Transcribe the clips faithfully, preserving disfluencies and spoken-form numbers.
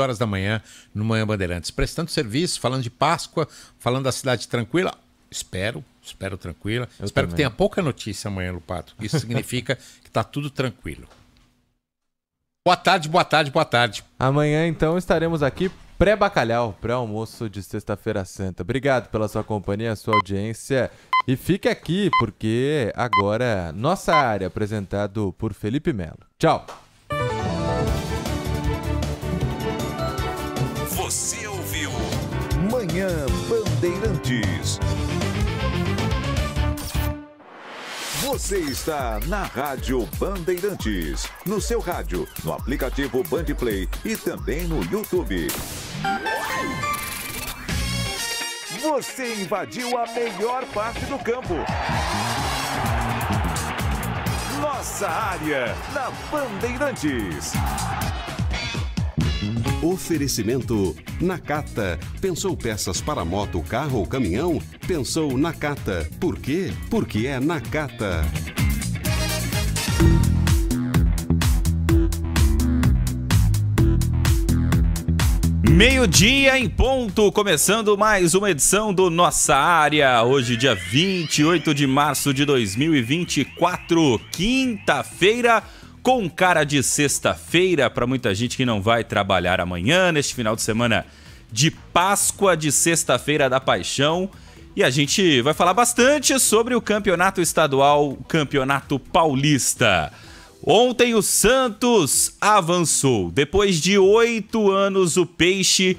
horas da manhã no Manhã Bandeirantes, prestando serviço, falando de Páscoa, falando da cidade tranquila, espero, espero tranquila, eu espero também. Que tenha pouca notícia amanhã, Lupato, isso significa que está tudo tranquilo. Boa tarde, boa tarde, boa tarde. Amanhã então estaremos aqui pré-bacalhau, pré-almoço de sexta-feira santa. Obrigado pela sua companhia, sua audiência. E fique aqui, porque agora Nossa Área, apresentado por Felipe Melo. Tchau! Você ouviu Manhã Bandeirantes. Você está na Rádio Bandeirantes, no seu rádio, no aplicativo Bandplay e também no YouTube. Você invadiu a melhor parte do campo. Nossa Área, na Bandeirantes. Oferecimento Nakata. Pensou peças para moto, carro ou caminhão? Pensou Nakata. Por quê? Porque é Nakata. Meio-dia em ponto, começando mais uma edição do Nossa Área. Hoje, dia vinte e oito de março de dois mil e vinte e quatro, quinta-feira. Com cara de sexta-feira, para muita gente que não vai trabalhar amanhã, neste final de semana de Páscoa, de sexta-feira da paixão. E a gente vai falar bastante sobre o campeonato estadual, o campeonato paulista. Ontem o Santos avançou. Depois de oito anos, o Peixe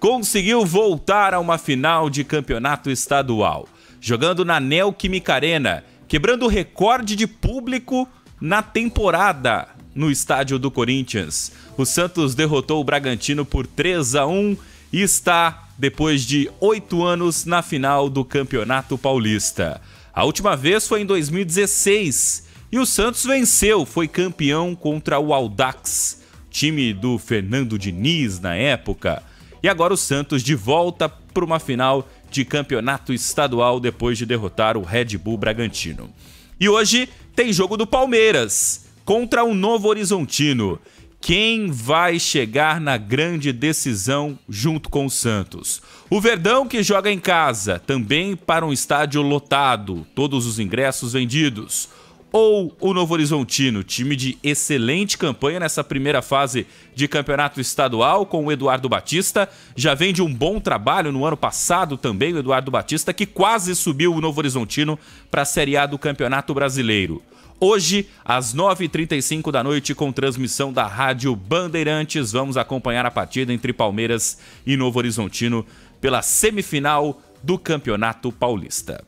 conseguiu voltar a uma final de campeonato estadual, jogando na Neo Química Arena, quebrando o recorde de público na temporada no estádio do Corinthians. O Santos derrotou o Bragantino por três a um e está, depois de oito anos, na final do Campeonato Paulista. A última vez foi em dois mil e dezesseis e o Santos venceu, foi campeão contra o Audax, time do Fernando Diniz na época. E agora o Santos de volta para uma final de campeonato estadual depois de derrotar o Red Bull Bragantino. E hoje tem jogo do Palmeiras contra o Novorizontino. Quem vai chegar na grande decisão junto com o Santos? O Verdão, que joga em casa, também para um estádio lotado, todos os ingressos vendidos. Ou o Novorizontino, time de excelente campanha nessa primeira fase de campeonato estadual com o Eduardo Batista. Já vem de um bom trabalho no ano passado também, o Eduardo Batista, que quase subiu o Novorizontino para a Série A do Campeonato Brasileiro. Hoje, às nove e trinta e cinco da noite, com transmissão da Rádio Bandeirantes, vamos acompanhar a partida entre Palmeiras e Novorizontino pela semifinal do Campeonato Paulista.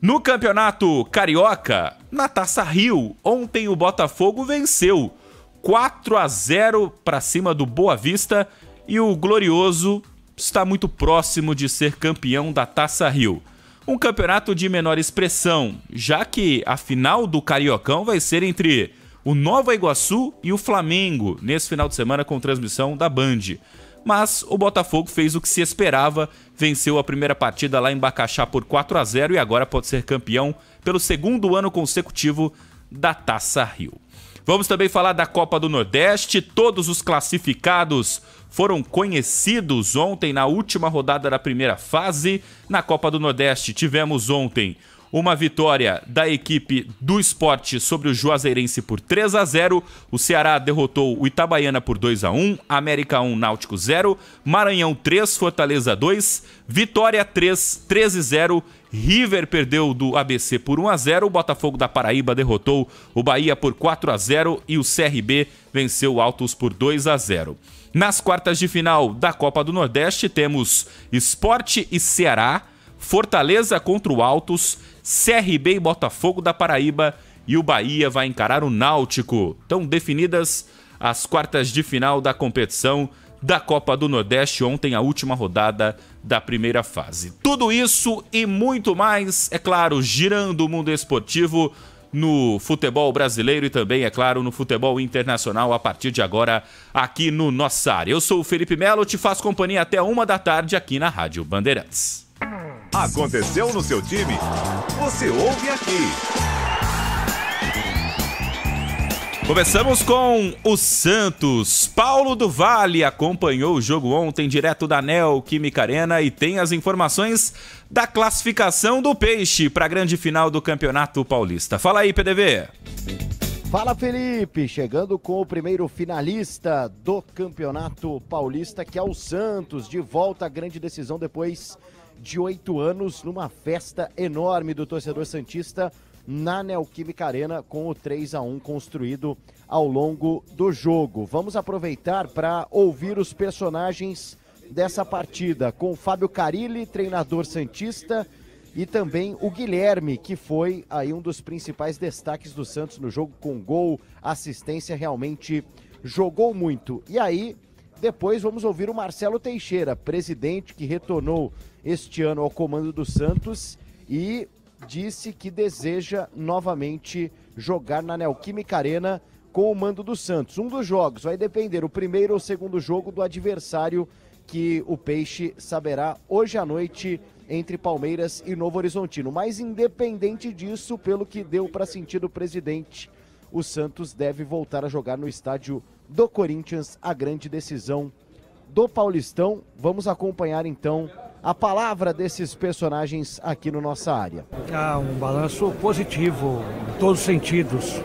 No Campeonato Carioca, na Taça Rio, ontem o Botafogo venceu quatro a zero para cima do Boa Vista e o Glorioso está muito próximo de ser campeão da Taça Rio. Um campeonato de menor expressão, já que a final do Cariocão vai ser entre o Nova Iguaçu e o Flamengo, nesse final de semana com transmissão da Band. Mas o Botafogo fez o que se esperava, venceu a primeira partida lá em Bacaxá por quatro a zero e agora pode ser campeão pelo segundo ano consecutivo da Taça Rio. Vamos também falar da Copa do Nordeste. Todos os classificados foram conhecidos ontem na última rodada da primeira fase. Na Copa do Nordeste tivemos ontem uma vitória da equipe do Sport sobre o Juazeirense por três a zero. O Ceará derrotou o Itabaiana por dois a um. América um, Náutico zero. Maranhão três, Fortaleza dois. Vitória três, treze a zero. River perdeu do A B C por um a zero. O Botafogo da Paraíba derrotou o Bahia por quatro a zero. E o C R B venceu o Altos por dois a zero. Nas quartas de final da Copa do Nordeste temos Sport e Ceará, Fortaleza contra o Altos, C R B e Botafogo da Paraíba, e o Bahia vai encarar o Náutico. Estão definidas as quartas de final da competição da Copa do Nordeste, ontem a última rodada da primeira fase. Tudo isso e muito mais, é claro, girando o mundo esportivo no futebol brasileiro e também, é claro, no futebol internacional a partir de agora aqui no Nossa Área. Eu sou o Felipe Melo, te faço companhia até uma da tarde aqui na Rádio Bandeirantes. Aconteceu no seu time? Você ouve aqui. Começamos com o Santos. Paulo do Vale acompanhou o jogo ontem direto da Neo Química Arena e tem as informações da classificação do Peixe para a grande final do Campeonato Paulista. Fala aí, P D V. Fala, Felipe, chegando com o primeiro finalista do Campeonato Paulista, que é o Santos, de volta à grande decisão depois de oito anos, numa festa enorme do torcedor santista na Neo Química Arena, com o três a um construído ao longo do jogo. Vamos aproveitar para ouvir os personagens dessa partida, com o Fábio Carille, treinador santista, e também o Guilherme, que foi aí um dos principais destaques do Santos no jogo, com gol, assistência, realmente jogou muito. E aí, depois vamos ouvir o Marcelo Teixeira, presidente que retornou este ano ao comando do Santos e disse que deseja novamente jogar na Neo Química Arena com o mando do Santos. Um dos jogos vai depender, o primeiro ou segundo jogo, do adversário que o Peixe saberá hoje à noite entre Palmeiras e Novorizontino. Mas independente disso, pelo que deu para sentir do presidente, o Santos deve voltar a jogar no estádio do Corinthians a grande decisão do Paulistão. Vamos acompanhar então a palavra desses personagens aqui no Nossa Área. Ah, um balanço positivo em todos os sentidos.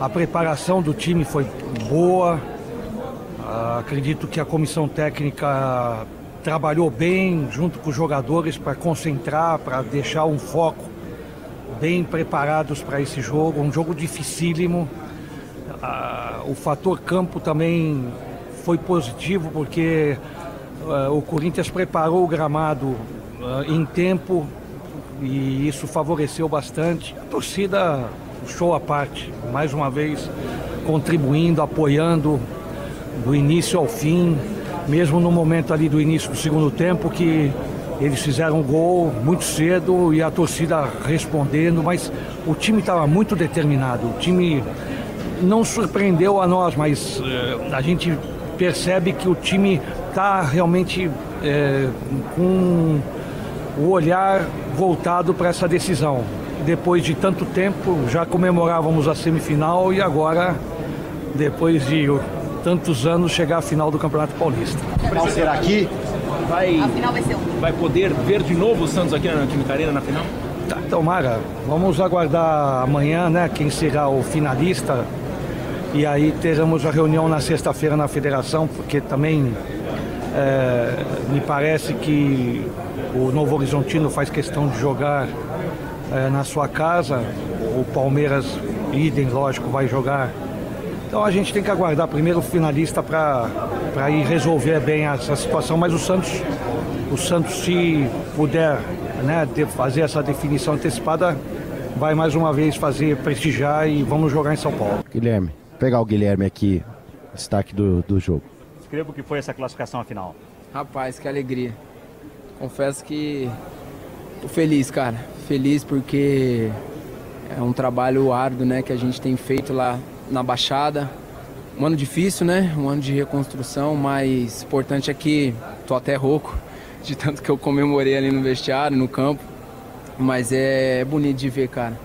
A preparação do time foi boa. Ah, acredito que a comissão técnica trabalhou bem junto com os jogadores para concentrar, para deixar um foco, bem preparados para esse jogo. Um jogo dificílimo. Ah, o fator campo também foi positivo, porque o Corinthians preparou o gramado em tempo e isso favoreceu bastante. A torcida, show à parte, mais uma vez contribuindo, apoiando do início ao fim, mesmo no momento ali do início do segundo tempo, que eles fizeram um gol muito cedo e a torcida respondendo, mas o time estava muito determinado. O time não surpreendeu a nós, mas a gente percebe que o time está realmente é, com o olhar voltado para essa decisão. Depois de tanto tempo, já comemorávamos a semifinal e agora, depois de tantos anos, chegar à final do Campeonato Paulista. Ao ser aqui, vai, a final vai, ser um. vai poder ver de novo o Santos aqui na Química Arena na final? Tá, tomara. Vamos aguardar amanhã, né, quem será o finalista. E aí teremos a reunião na sexta-feira na federação, porque também é, me parece que o Novorizontino faz questão de jogar é, na sua casa. O Palmeiras, idem, lógico, vai jogar. Então a gente tem que aguardar primeiro o finalista para ir resolver bem essa situação. Mas o Santos, o Santos se puder, né, fazer essa definição antecipada, vai mais uma vez fazer prestigiar e vamos jogar em São Paulo. Guilherme. Pegar o Guilherme aqui, destaque do, do jogo. Escreva o que foi essa classificação à final. Rapaz, que alegria. Confesso que tô feliz, cara. Feliz porque é um trabalho árduo, né, que a gente tem feito lá na Baixada. Um ano difícil, né? Um ano de reconstrução, mas o importante é que tô até rouco de tanto que eu comemorei ali no vestiário, no campo. Mas é bonito de ver, cara.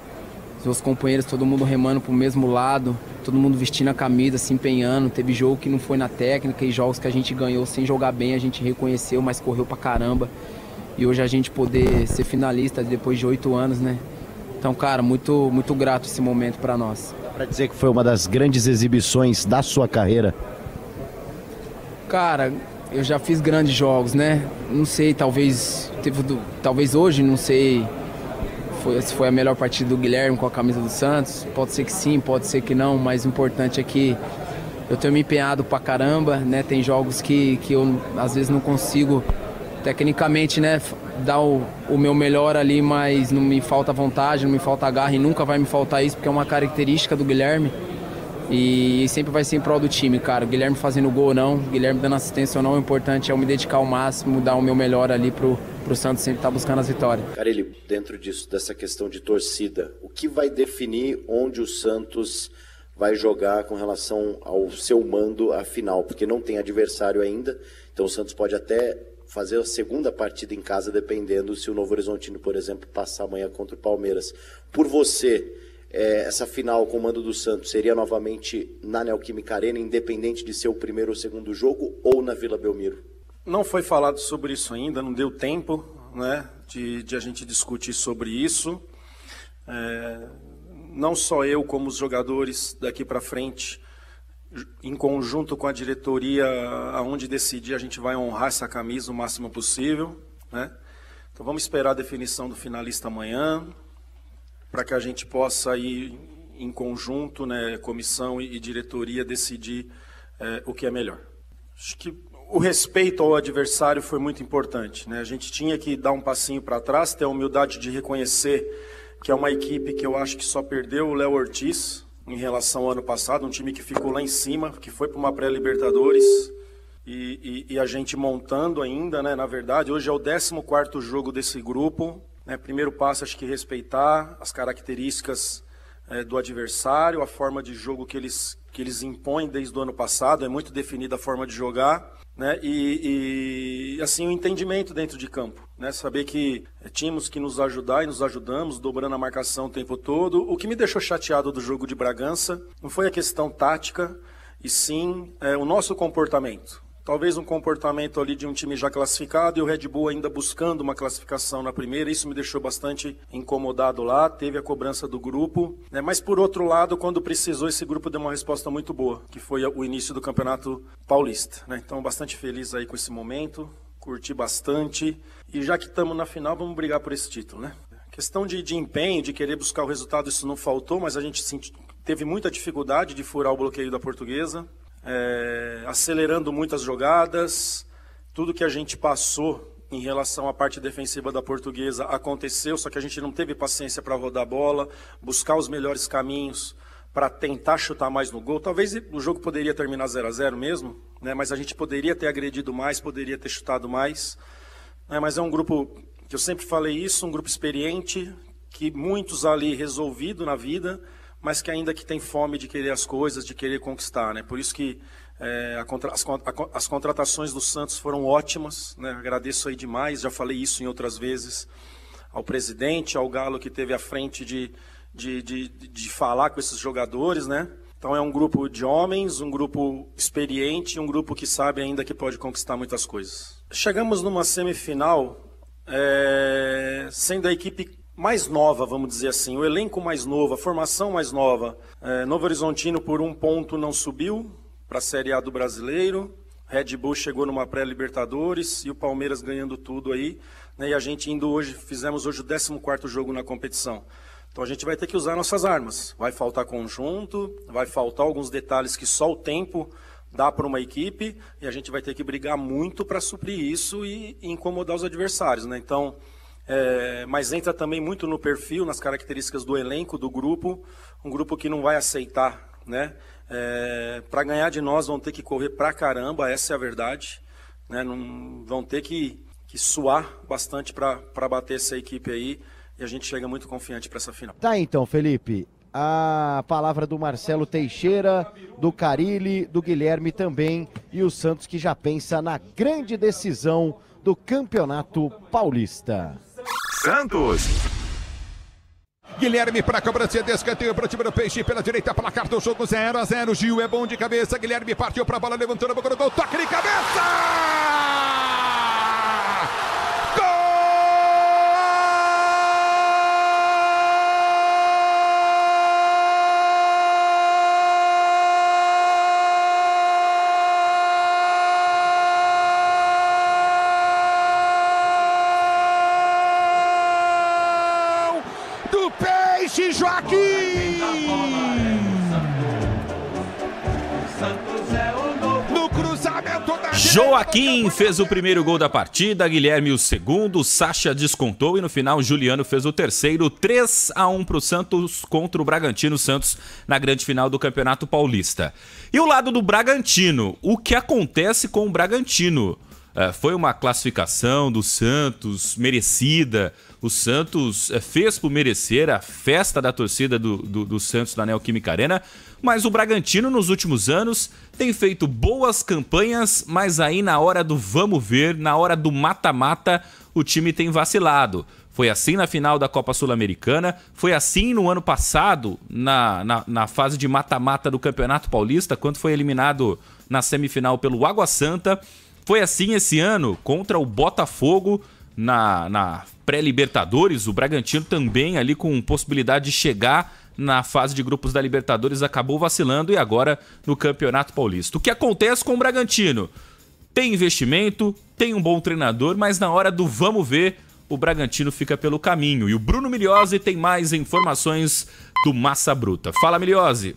Os companheiros, todo mundo remando pro mesmo lado, todo mundo vestindo a camisa, se empenhando. Teve jogo que não foi na técnica e jogos que a gente ganhou sem jogar bem, a gente reconheceu, mas correu pra caramba. E hoje a gente poder ser finalista depois de oito anos, né? Então, cara, muito, muito grato esse momento pra nós. Pra dizer que foi uma das grandes exibições da sua carreira? Cara, eu já fiz grandes jogos, né? Não sei, talvez, teve, talvez hoje, não sei... se foi a melhor partida do Guilherme com a camisa do Santos, pode ser que sim, pode ser que não, mas o importante é que eu tenho me empenhado pra caramba, né, tem jogos que, que eu às vezes não consigo, tecnicamente, né, dar o, o meu melhor ali, mas não me falta vontade, não me falta garra e nunca vai me faltar isso, porque é uma característica do Guilherme e sempre vai ser em prol do time, cara, o Guilherme fazendo gol ou não, o Guilherme dando assistência ou não, o importante é eu me dedicar ao máximo, dar o meu melhor ali pro para o Santos sempre estar buscando as vitórias. Carille, dentro disso, dessa questão de torcida, o que vai definir onde o Santos vai jogar com relação ao seu mando à final? Porque não tem adversário ainda, então o Santos pode até fazer a segunda partida em casa, dependendo se o Novorizontino, por exemplo, passar amanhã contra o Palmeiras. Por você, É, essa final, o comando do Santos seria novamente na Neo Química Arena, independente de ser o primeiro ou segundo jogo, ou na Vila Belmiro? Não foi falado sobre isso ainda, não deu tempo, né, de, de a gente discutir sobre isso. É, não só eu, como os jogadores daqui para frente, em conjunto com a diretoria, aonde decidir, a gente vai honrar essa camisa o máximo possível, né? Então vamos esperar a definição do finalista amanhã, para que a gente possa ir em conjunto, né, comissão e diretoria, decidir é, o que é melhor. Acho que o respeito ao adversário foi muito importante, né? A gente tinha que dar um passinho para trás, ter a humildade de reconhecer que é uma equipe que eu acho que só perdeu o Léo Ortiz em relação ao ano passado, um time que ficou lá em cima, que foi para uma pré-Libertadores, e, e, e a gente montando ainda, né, na verdade. Hoje é o décimo quarto jogo desse grupo. É, primeiro passo, acho que respeitar as características é, do adversário, a forma de jogo que eles, que eles impõem desde o ano passado, é muito definida a forma de jogar, né? e, e assim, o entendimento dentro de campo, né? Saber que tínhamos que nos ajudar e nos ajudamos, dobrando a marcação o tempo todo. O que me deixou chateado do jogo de Bragança não foi a questão tática, e sim é, o nosso comportamento. Talvez um comportamento ali de um time já classificado, e o Red Bull ainda buscando uma classificação na primeira. Isso me deixou bastante incomodado lá, teve a cobrança do grupo, né? Mas por outro lado, quando precisou, esse grupo deu uma resposta muito boa, que foi o início do Campeonato Paulista, né? Então bastante feliz aí com esse momento, curti bastante, e já que estamos na final, vamos brigar por esse título, né? Questão de, de empenho, de querer buscar o resultado, isso não faltou, mas a gente senti, teve muita dificuldade de furar o bloqueio da Portuguesa. É, acelerando muitas jogadas, tudo que a gente passou em relação à parte defensiva da Portuguesa aconteceu, só que a gente não teve paciência para rodar a bola, buscar os melhores caminhos para tentar chutar mais no gol. Talvez o jogo poderia terminar zero a zero mesmo, né? Mas a gente poderia ter agredido mais, poderia ter chutado mais, né? Mas é um grupo, que eu sempre falei isso, um grupo experiente, que muitos ali resolvido na vida, mas que ainda que tem fome de querer as coisas, de querer conquistar, né? Por isso que é, a contra, as, a, as contratações do Santos foram ótimas, né? Agradeço aí demais, já falei isso em outras vezes, ao presidente, ao Galo, que teve à frente de, de, de, de falar com esses jogadores, né? Então é um grupo de homens, um grupo experiente, um grupo que sabe ainda que pode conquistar muitas coisas. Chegamos numa semifinal, é, sendo a equipe mais nova, vamos dizer assim, o elenco mais novo, a formação mais nova. É, Novorizontino por um ponto não subiu para a Série A do Brasileiro, Red Bull chegou numa pré-Libertadores, e o Palmeiras ganhando tudo aí, né? E a gente indo hoje, fizemos hoje o décimo quarto jogo na competição. Então a gente vai ter que usar nossas armas, vai faltar conjunto, vai faltar alguns detalhes que só o tempo dá para uma equipe, e a gente vai ter que brigar muito para suprir isso e, e incomodar os adversários, né? Então É, mas entra também muito no perfil, nas características do elenco, do grupo, um grupo que não vai aceitar, né? É, para ganhar de nós vão ter que correr pra caramba, essa é a verdade, né? Não, vão ter que, que suar bastante para bater essa equipe aí, e a gente chega muito confiante para essa final. Tá, então, Felipe, a palavra do Marcelo Teixeira, do Carille, do Guilherme também, e o Santos, que já pensa na grande decisão do Campeonato Paulista. Santos. Guilherme para a cobrança de escanteio para o time do Peixe, pela direita, placar do jogo zero a zero. Gil é bom de cabeça, Guilherme partiu para a bola, levantou na boca do gol, toque de cabeça! Joaquim fez o primeiro gol da partida, Guilherme o segundo, Sacha descontou e no final Juliano fez o terceiro. Três a um para o Santos contra o Bragantino. Santos na grande final do Campeonato Paulista. E o lado do Bragantino, o que acontece com o Bragantino? Uh, foi uma classificação do Santos merecida, o Santos uh, fez por merecer a festa da torcida do, do, do Santos da Neo Química Arena, mas o Bragantino nos últimos anos tem feito boas campanhas, mas aí na hora do vamos ver, na hora do mata-mata, o time tem vacilado. Foi assim na final da Copa Sul-Americana, foi assim no ano passado, na, na, na fase de mata-mata do Campeonato Paulista, quando foi eliminado na semifinal pelo Água Santa. Foi assim esse ano contra o Botafogo na, na pré-Libertadores. O Bragantino também ali com possibilidade de chegar na fase de grupos da Libertadores, acabou vacilando e agora no Campeonato Paulista. O que acontece com o Bragantino? Tem investimento, tem um bom treinador, mas na hora do vamos ver, o Bragantino fica pelo caminho. E o Bruno Miliozzi tem mais informações do Massa Bruta. Fala, Miliozzi!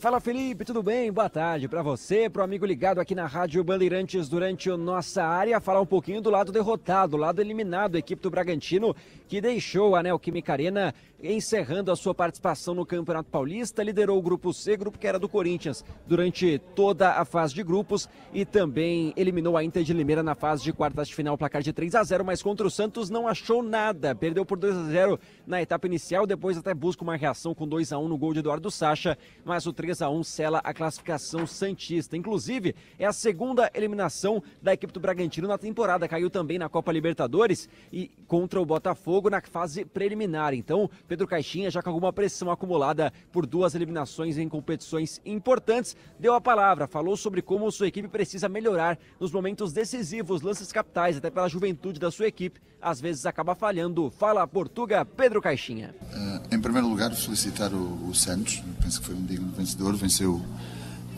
Fala, Felipe, tudo bem? Boa tarde para você, para o amigo ligado aqui na Rádio Bandeirantes durante a nossa área, falar um pouquinho do lado derrotado, do lado eliminado, a equipe do Bragantino, que deixou a Neo Química Arena encerrando a sua participação no Campeonato Paulista, liderou o Grupo C, grupo que era do Corinthians, durante toda a fase de grupos e também eliminou a Inter de Limeira na fase de quartas de final, placar de três a zero, mas contra o Santos não achou nada, perdeu por dois a zero na etapa inicial, depois até busca uma reação com dois a um no gol de Eduardo Sacha, mas o três a um sela a classificação santista. Inclusive, é a segunda eliminação da equipe do Bragantino na temporada, caiu também na Copa Libertadores e contra o Botafogo na fase preliminar. Então, Pedro Caixinha, já com alguma pressão acumulada por duas eliminações em competições importantes, deu a palavra, falou sobre como sua equipe precisa melhorar nos momentos decisivos, lances capitais, até pela juventude da sua equipe, às vezes acaba falhando. Fala, Portuga, Pedro Caixinha. Uh, em primeiro lugar, felicitar o, o Santos, eu penso que foi um digno vencedor, venceu,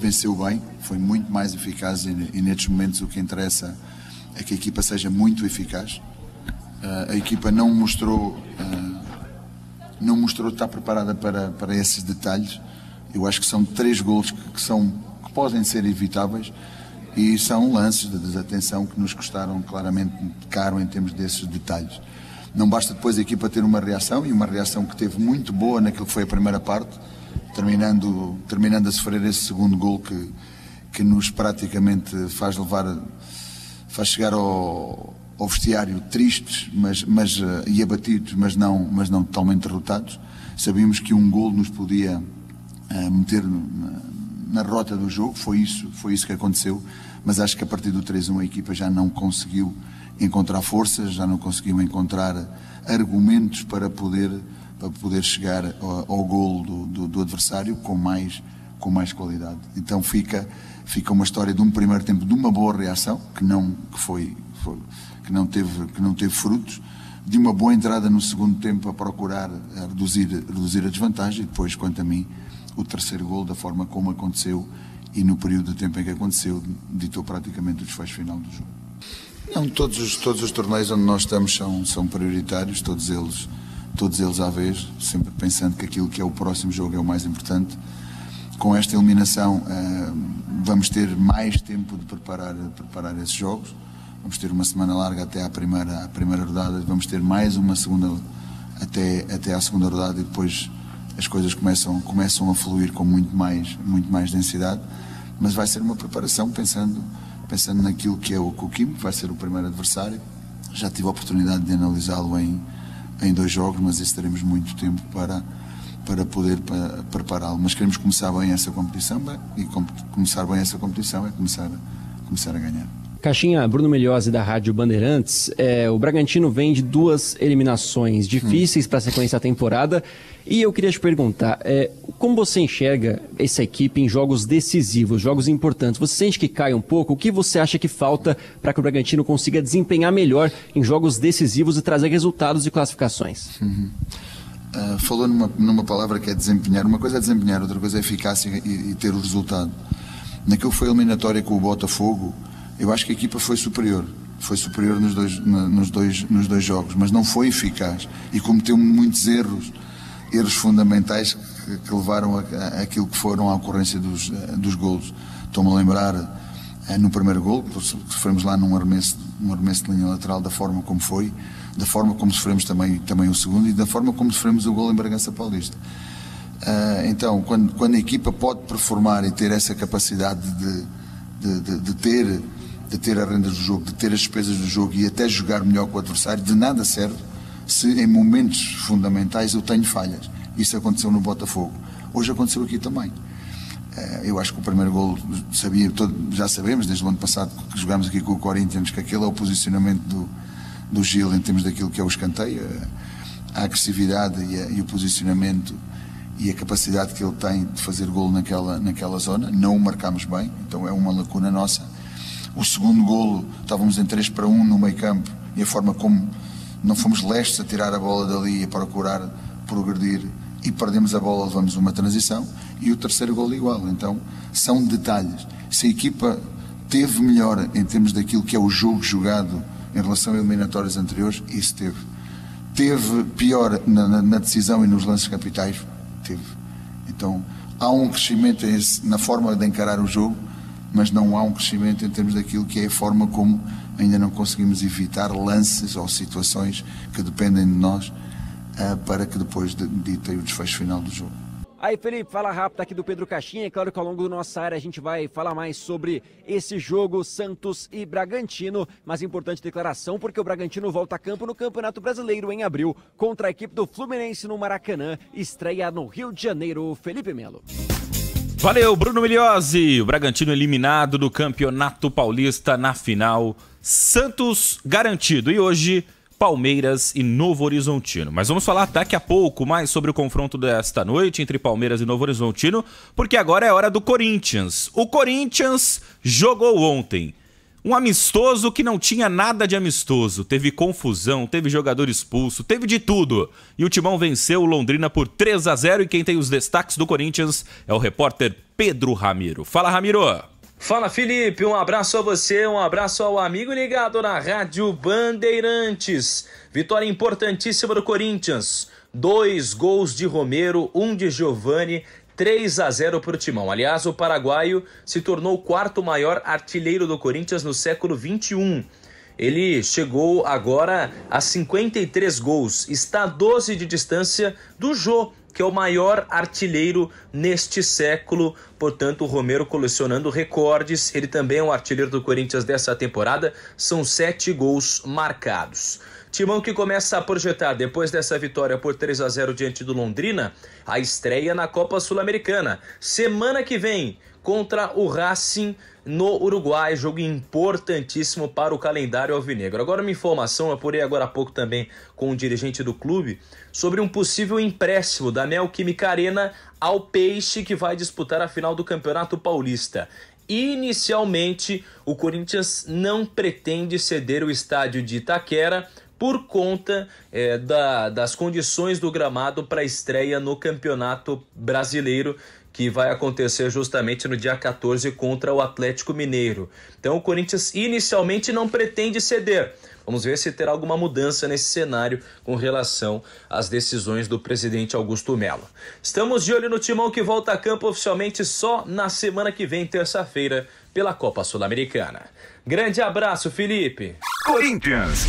venceu bem, foi muito mais eficaz e, e nestes momentos o que interessa é que a equipa seja muito eficaz. Uh, a equipa não mostrou... Uh, não mostrou estar preparada para, para esses detalhes. Eu acho que são três golos que, que, são, que podem ser evitáveis e são lances de desatenção que nos custaram claramente caro em termos desses detalhes. Não basta depois a equipa ter uma reação, e uma reação que teve muito boa naquilo que foi a primeira parte, terminando, terminando a sofrer esse segundo gol que, que nos praticamente faz levar, faz chegar ao... ao vestiário tristes mas, mas, e abatidos, mas não, mas não totalmente derrotados. Sabíamos que um gol nos podia uh, meter na, na rota do jogo, foi isso, foi isso que aconteceu, mas acho que a partir do três a um a equipa já não conseguiu encontrar forças, já não conseguiu encontrar argumentos para poder, para poder chegar ao, ao gol do, do, do adversário com mais, com mais qualidade. Então fica, fica uma história de um primeiro tempo, de uma boa reação, que, não, que foi... foi Que não, teve, que não teve frutos, de uma boa entrada no segundo tempo a procurar a reduzir, a reduzir a desvantagem, e depois, quanto a mim, o terceiro gol, da forma como aconteceu e no período de tempo em que aconteceu, ditou praticamente o desfecho final do jogo. Não, todos os, todos os torneios onde nós estamos são, são prioritários, todos eles, todos eles à vez, sempre pensando que aquilo que é o próximo jogo é o mais importante. Com esta eliminação, vamos ter mais tempo de preparar, de preparar esses jogos. Vamos ter uma semana larga até à primeira, à primeira rodada, vamos ter mais uma segunda até, até à segunda rodada, e depois as coisas começam, começam a fluir com muito mais, muito mais densidade. Mas vai ser uma preparação pensando, pensando naquilo que é o Coquimbo, que vai ser o primeiro adversário. Já tive a oportunidade de analisá-lo em, em dois jogos, mas isso teremos muito tempo para, para poder prepará-lo. Mas queremos começar bem essa competição, bem, e com, começar bem essa competição é começar, começar a ganhar. Caixinha, Bruno Miliozzi da Rádio Bandeirantes. É, o Bragantino vem de duas eliminações difíceis hum. para a sequência da temporada, e eu queria te perguntar, é, como você enxerga essa equipe em jogos decisivos, jogos importantes? Você sente que cai um pouco? O que você acha que falta para que o Bragantino consiga desempenhar melhor em jogos decisivos e trazer resultados e classificações? Uhum. Uh, falou numa, numa palavra que é desempenhar. Uma coisa é desempenhar, outra coisa é eficácia e, e ter o resultado. Naquilo que foi a eliminatória com o Botafogo, eu acho que a equipa foi superior, foi superior nos dois, nos dois, nos dois jogos, mas não foi eficaz e cometeu muitos erros, erros fundamentais que, que levaram a, a, aquilo que foram a ocorrência dos, dos golos. Estou-me a lembrar no primeiro gol, sofremos lá num arremesso, num arremesso de linha lateral, da forma como foi, da forma como sofremos também, também o segundo, e da forma como sofremos o gol em Bragança Paulista. Então, quando, quando a equipa pode performar e ter essa capacidade de, de, de, de ter... de ter as rendas do jogo, de ter as despesas do jogo e até jogar melhor com o adversário, de nada serve se em momentos fundamentais eu tenho falhas. Isso aconteceu no Botafogo. Hoje aconteceu aqui também. Eu acho que o primeiro golo, sabia, já sabemos, desde o ano passado que jogámos aqui com o Corinthians, que aquele é o posicionamento do, do Gil em termos daquilo que é o escanteio, a, a agressividade e, a, e o posicionamento e a capacidade que ele tem de fazer golo naquela, naquela zona. Não o marcámos bem, então é uma lacuna nossa. O segundo golo, estávamos em três para um no meio campo, e a forma como não fomos lestes a tirar a bola dali e a procurar progredir, e perdemos a bola, levamos uma transição. E o terceiro golo igual. Então são detalhes. Se a equipa teve melhor em termos daquilo que é o jogo jogado em relação a eliminatórias anteriores, isso teve. Teve pior na, na, na decisão e nos lances capitais, teve. Então há um crescimento na forma de encarar o jogo, mas não há um crescimento em termos daquilo que é a forma como ainda não conseguimos evitar lances ou situações que dependem de nós para que depois dita o desfecho final do jogo. Aí, Felipe, fala rápido aqui do Pedro Caixinha. É claro que ao longo da nossa área a gente vai falar mais sobre esse jogo Santos e Bragantino, mas importante declaração porque o Bragantino volta a campo no Campeonato Brasileiro em abril contra a equipe do Fluminense no Maracanã. Estreia no Rio de Janeiro, Felipe Melo. Valeu, Bruno Migliozzi. O Bragantino eliminado do Campeonato Paulista na final. Santos garantido. E hoje, Palmeiras e Novorizontino. Mas vamos falar daqui a pouco mais sobre o confronto desta noite entre Palmeiras e Novorizontino, porque agora é hora do Corinthians. O Corinthians jogou ontem um amistoso que não tinha nada de amistoso. Teve confusão, teve jogador expulso, teve de tudo. E o Timão venceu o Londrina por três a zero. E quem tem os destaques do Corinthians é o repórter Pedro Ramiro. Fala, Ramiro! Fala, Felipe, um abraço a você, um abraço ao amigo ligado na Rádio Bandeirantes. Vitória importantíssima do Corinthians, dois gols de Romero, um de Giovani, três a zero para o Timão. Aliás, o paraguaio se tornou o quarto maior artilheiro do Corinthians no século vinte e um. Ele chegou agora a cinquenta e três gols, está a doze de distância do Jô, que é o maior artilheiro neste século. Portanto, o Romero colecionando recordes. Ele também é um artilheiro do Corinthians dessa temporada. São sete gols marcados. Timão que começa a projetar, depois dessa vitória por três a zero diante do Londrina, a estreia na Copa Sul-Americana. Semana que vem, contra o Racing no Uruguai, jogo importantíssimo para o calendário alvinegro. Agora uma informação, eu apurei agora há pouco também com o dirigente do clube, sobre um possível empréstimo da Neo Química Arena ao Peixe, que vai disputar a final do Campeonato Paulista. Inicialmente, o Corinthians não pretende ceder o estádio de Itaquera por conta é, da, das condições do gramado para a estreia no Campeonato Brasileiro, que vai acontecer justamente no dia quatorze contra o Atlético Mineiro. Então o Corinthians inicialmente não pretende ceder. Vamos ver se terá alguma mudança nesse cenário com relação às decisões do presidente Augusto Melo. Estamos de olho no Timão, que volta a campo oficialmente só na semana que vem, terça-feira, pela Copa Sul-Americana. Grande abraço, Felipe. Corinthians.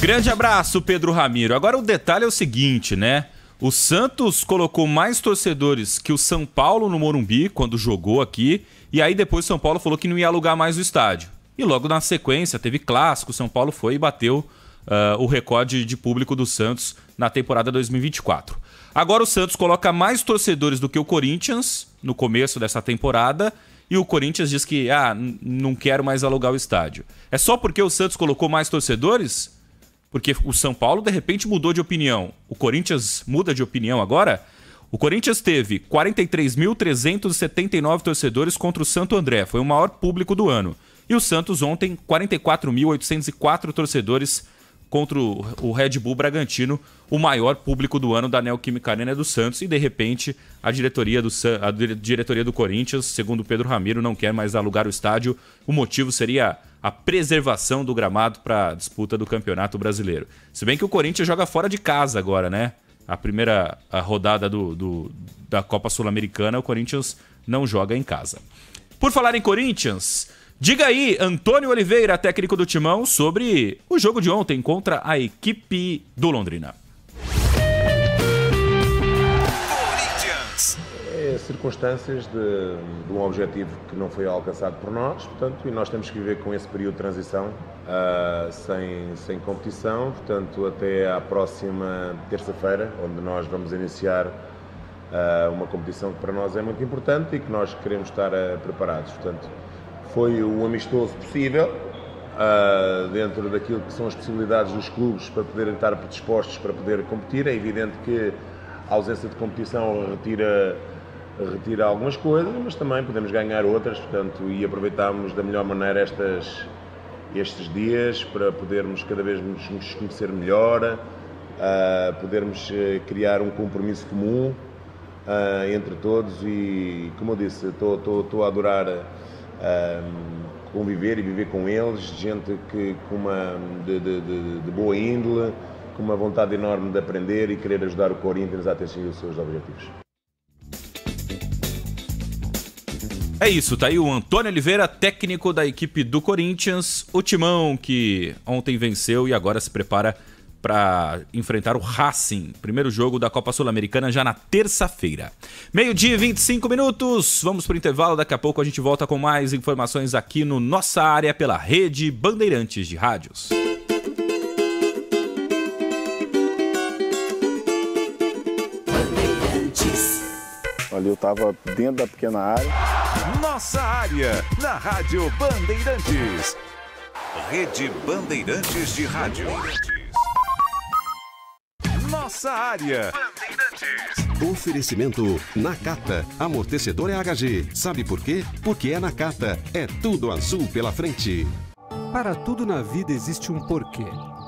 Grande abraço, Pedro Ramiro. Agora o detalhe é o seguinte, né? O Santos colocou mais torcedores que o São Paulo no Morumbi, quando jogou aqui, e aí depois o São Paulo falou que não ia alugar mais o estádio. E logo na sequência teve clássico, o São Paulo foi e bateu uh, o recorde de público do Santos na temporada dois mil e vinte e quatro. Agora o Santos coloca mais torcedores do que o Corinthians no começo dessa temporada, e o Corinthians diz que ah, não quero mais alugar o estádio. É só porque o Santos colocou mais torcedores? Porque o São Paulo, de repente, mudou de opinião. O Corinthians muda de opinião agora? O Corinthians teve quarenta e três mil trezentos e setenta e nove torcedores contra o Santo André. Foi o maior público do ano. E o Santos ontem, quarenta e quatro mil oitocentos e quatro torcedores contra o Red Bull Bragantino. O maior público do ano da Neo Química Arena do Santos. E, de repente, a diretoria do, San... a diretoria do Corinthians, segundo Pedro Ramiro, não quer mais alugar o estádio. O motivo seria a preservação do gramado para a disputa do Campeonato Brasileiro. Se bem que o Corinthians joga fora de casa agora, né? A primeira a rodada do, do, da Copa Sul-Americana, o Corinthians não joga em casa. Por falar em Corinthians, diga aí, Antônio Oliveira, técnico do Timão, sobre o jogo de ontem contra a equipe do Londrina. Circunstâncias de, de um objetivo que não foi alcançado por nós, portanto, e nós temos que viver com esse período de transição uh, sem, sem competição, portanto, até à próxima terça-feira, onde nós vamos iniciar uh, uma competição que para nós é muito importante e que nós queremos estar uh, preparados. Portanto, foi o amistoso possível, uh, dentro daquilo que são as possibilidades dos clubes para poderem estar predispostos para poder competir. É evidente que a ausência de competição retira, retira algumas coisas, mas também podemos ganhar outras, portanto, e aproveitarmos da melhor maneira estas, estes dias para podermos cada vez nos conhecer melhor, uh, podermos criar um compromisso comum uh, entre todos e, como eu disse, estou, estou, estou a adorar uh, conviver e viver com eles, gente que, com uma, de, de, de, de boa índole, com uma vontade enorme de aprender e querer ajudar o Corinthians a atingir os seus objetivos. É isso, tá aí o Antônio Oliveira, técnico da equipe do Corinthians, o Timão que ontem venceu e agora se prepara para enfrentar o Racing, primeiro jogo da Copa Sul-Americana já na terça-feira. Meio-dia e vinte e cinco minutos, vamos para o intervalo, daqui a pouco a gente volta com mais informações aqui no Nossa Área pela Rede Bandeirantes de Rádios. Olha, eu tava dentro da pequena área. Nossa Área, na Rádio Bandeirantes. Rede Bandeirantes de Rádio. Nossa Área. Oferecimento Nakata. Amortecedor é H G. Sabe por quê? Porque é Nakata. É tudo azul pela frente. Para tudo na vida existe um porquê.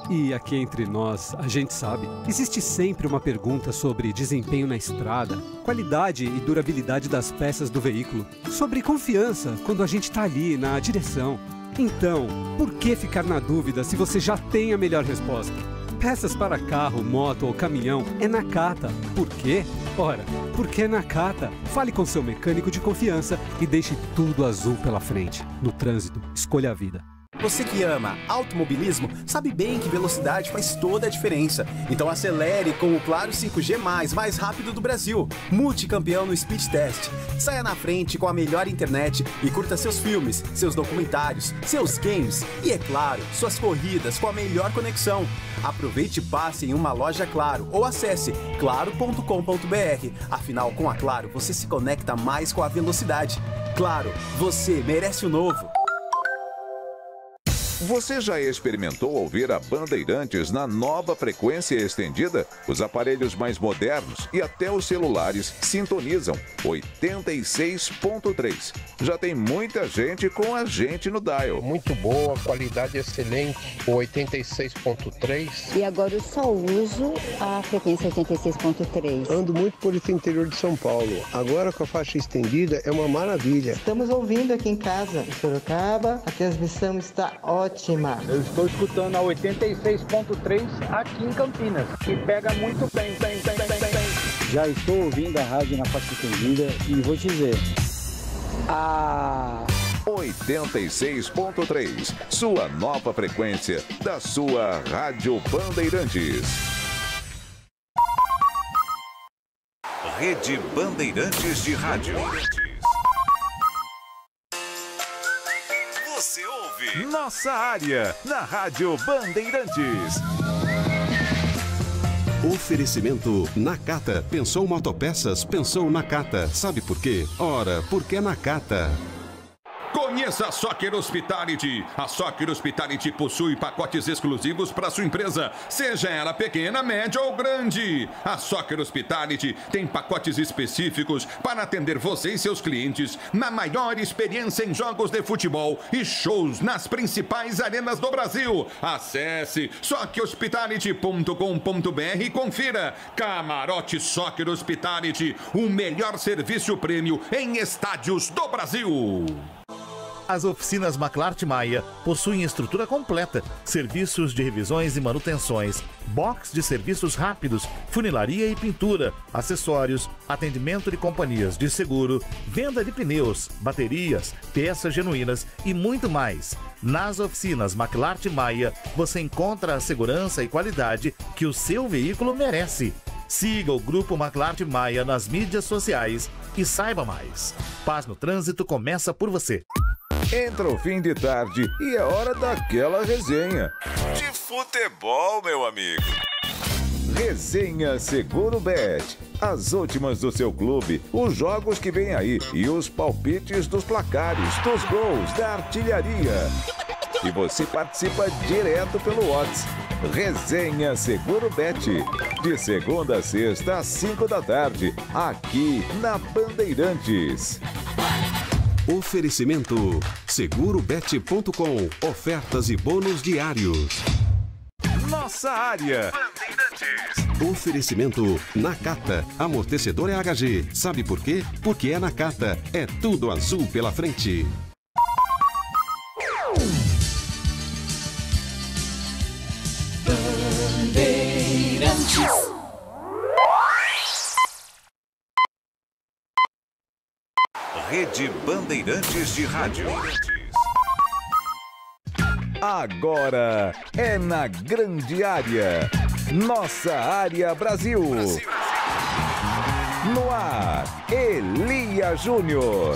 E aqui entre nós, a gente sabe, existe sempre uma pergunta sobre desempenho na estrada, qualidade e durabilidade das peças do veículo, sobre confiança quando a gente está ali na direção. Então, por que ficar na dúvida se você já tem a melhor resposta? Peças para carro, moto ou caminhão é Nakata. Por quê? Ora, porque é Nakata. Fale com seu mecânico de confiança e deixe tudo azul pela frente. No trânsito, escolha a vida. Você que ama automobilismo sabe bem que velocidade faz toda a diferença. Então acelere com o Claro cinco G mais, mais rápido do Brasil. Multicampeão no Speed Test. Saia na frente com a melhor internet e curta seus filmes, seus documentários, seus games e, é claro, suas corridas com a melhor conexão. Aproveite e passe em uma loja Claro ou acesse claro ponto com ponto br. Afinal, com a Claro, você se conecta mais com a velocidade. Claro, você merece o novo. Você já experimentou ouvir a Bandeirantes na nova frequência estendida? Os aparelhos mais modernos e até os celulares sintonizam oitenta e seis ponto três. Já tem muita gente com a gente no dial. Muito boa, qualidade excelente, oitenta e seis ponto três. E agora eu só uso a frequência oitenta e seis ponto três. Ando muito por esse interior de São Paulo. Agora com a faixa estendida é uma maravilha. Estamos ouvindo aqui em casa, em Sorocaba. A transmissão está ótima. Ótima. Eu estou escutando a oitenta e seis ponto três aqui em Campinas, que pega muito bem, bem, bem, bem, bem. Já estou ouvindo a rádio na faixa estendida e vou te dizer, a oitenta e seis ponto três, sua nova frequência da sua Rádio Bandeirantes. Rede Bandeirantes de Rádio. Nossa Área, na Rádio Bandeirantes. Oferecimento Nakata. Pensou motopeças? Pensou Nakata. Sabe por quê? Ora, porque é Nakata. Conheça a Soccer Hospitality. A Soccer Hospitality possui pacotes exclusivos para sua empresa, seja ela pequena, média ou grande. A Soccer Hospitality tem pacotes específicos para atender você e seus clientes na maior experiência em jogos de futebol e shows nas principais arenas do Brasil. Acesse soccer hospitality ponto com ponto br e confira. Camarote Soccer Hospitality, o melhor serviço prêmio em estádios do Brasil. As oficinas McLarty Maia possuem estrutura completa, serviços de revisões e manutenções, box de serviços rápidos, funilaria e pintura, acessórios, atendimento de companhias de seguro, venda de pneus, baterias, peças genuínas e muito mais. Nas oficinas McLarty Maia, você encontra a segurança e qualidade que o seu veículo merece. Siga o Grupo McLarty Maia nas mídias sociais e saiba mais. Paz no Trânsito começa por você. Entra o fim de tarde e é hora daquela resenha. De futebol, meu amigo. Resenha Seguro Bet. As últimas do seu clube, os jogos que vem aí e os palpites dos placares, dos gols, da artilharia. E você participa direto pelo WhatsApp. Resenha Seguro Bet. De segunda a sexta, às cinco da tarde, aqui na Bandeirantes. Oferecimento seguro bet ponto com. Ofertas e bônus diários. Nossa área. Oferecimento Nakata. Amortecedor é agá gê. Sabe por quê? Porque é Nakata. É tudo azul pela frente. Bandeirantes. Rede Bandeirantes de Rádio. Agora é na grande área. Nossa área Brasil. Brasil, Brasil. No ar, Elia Júnior.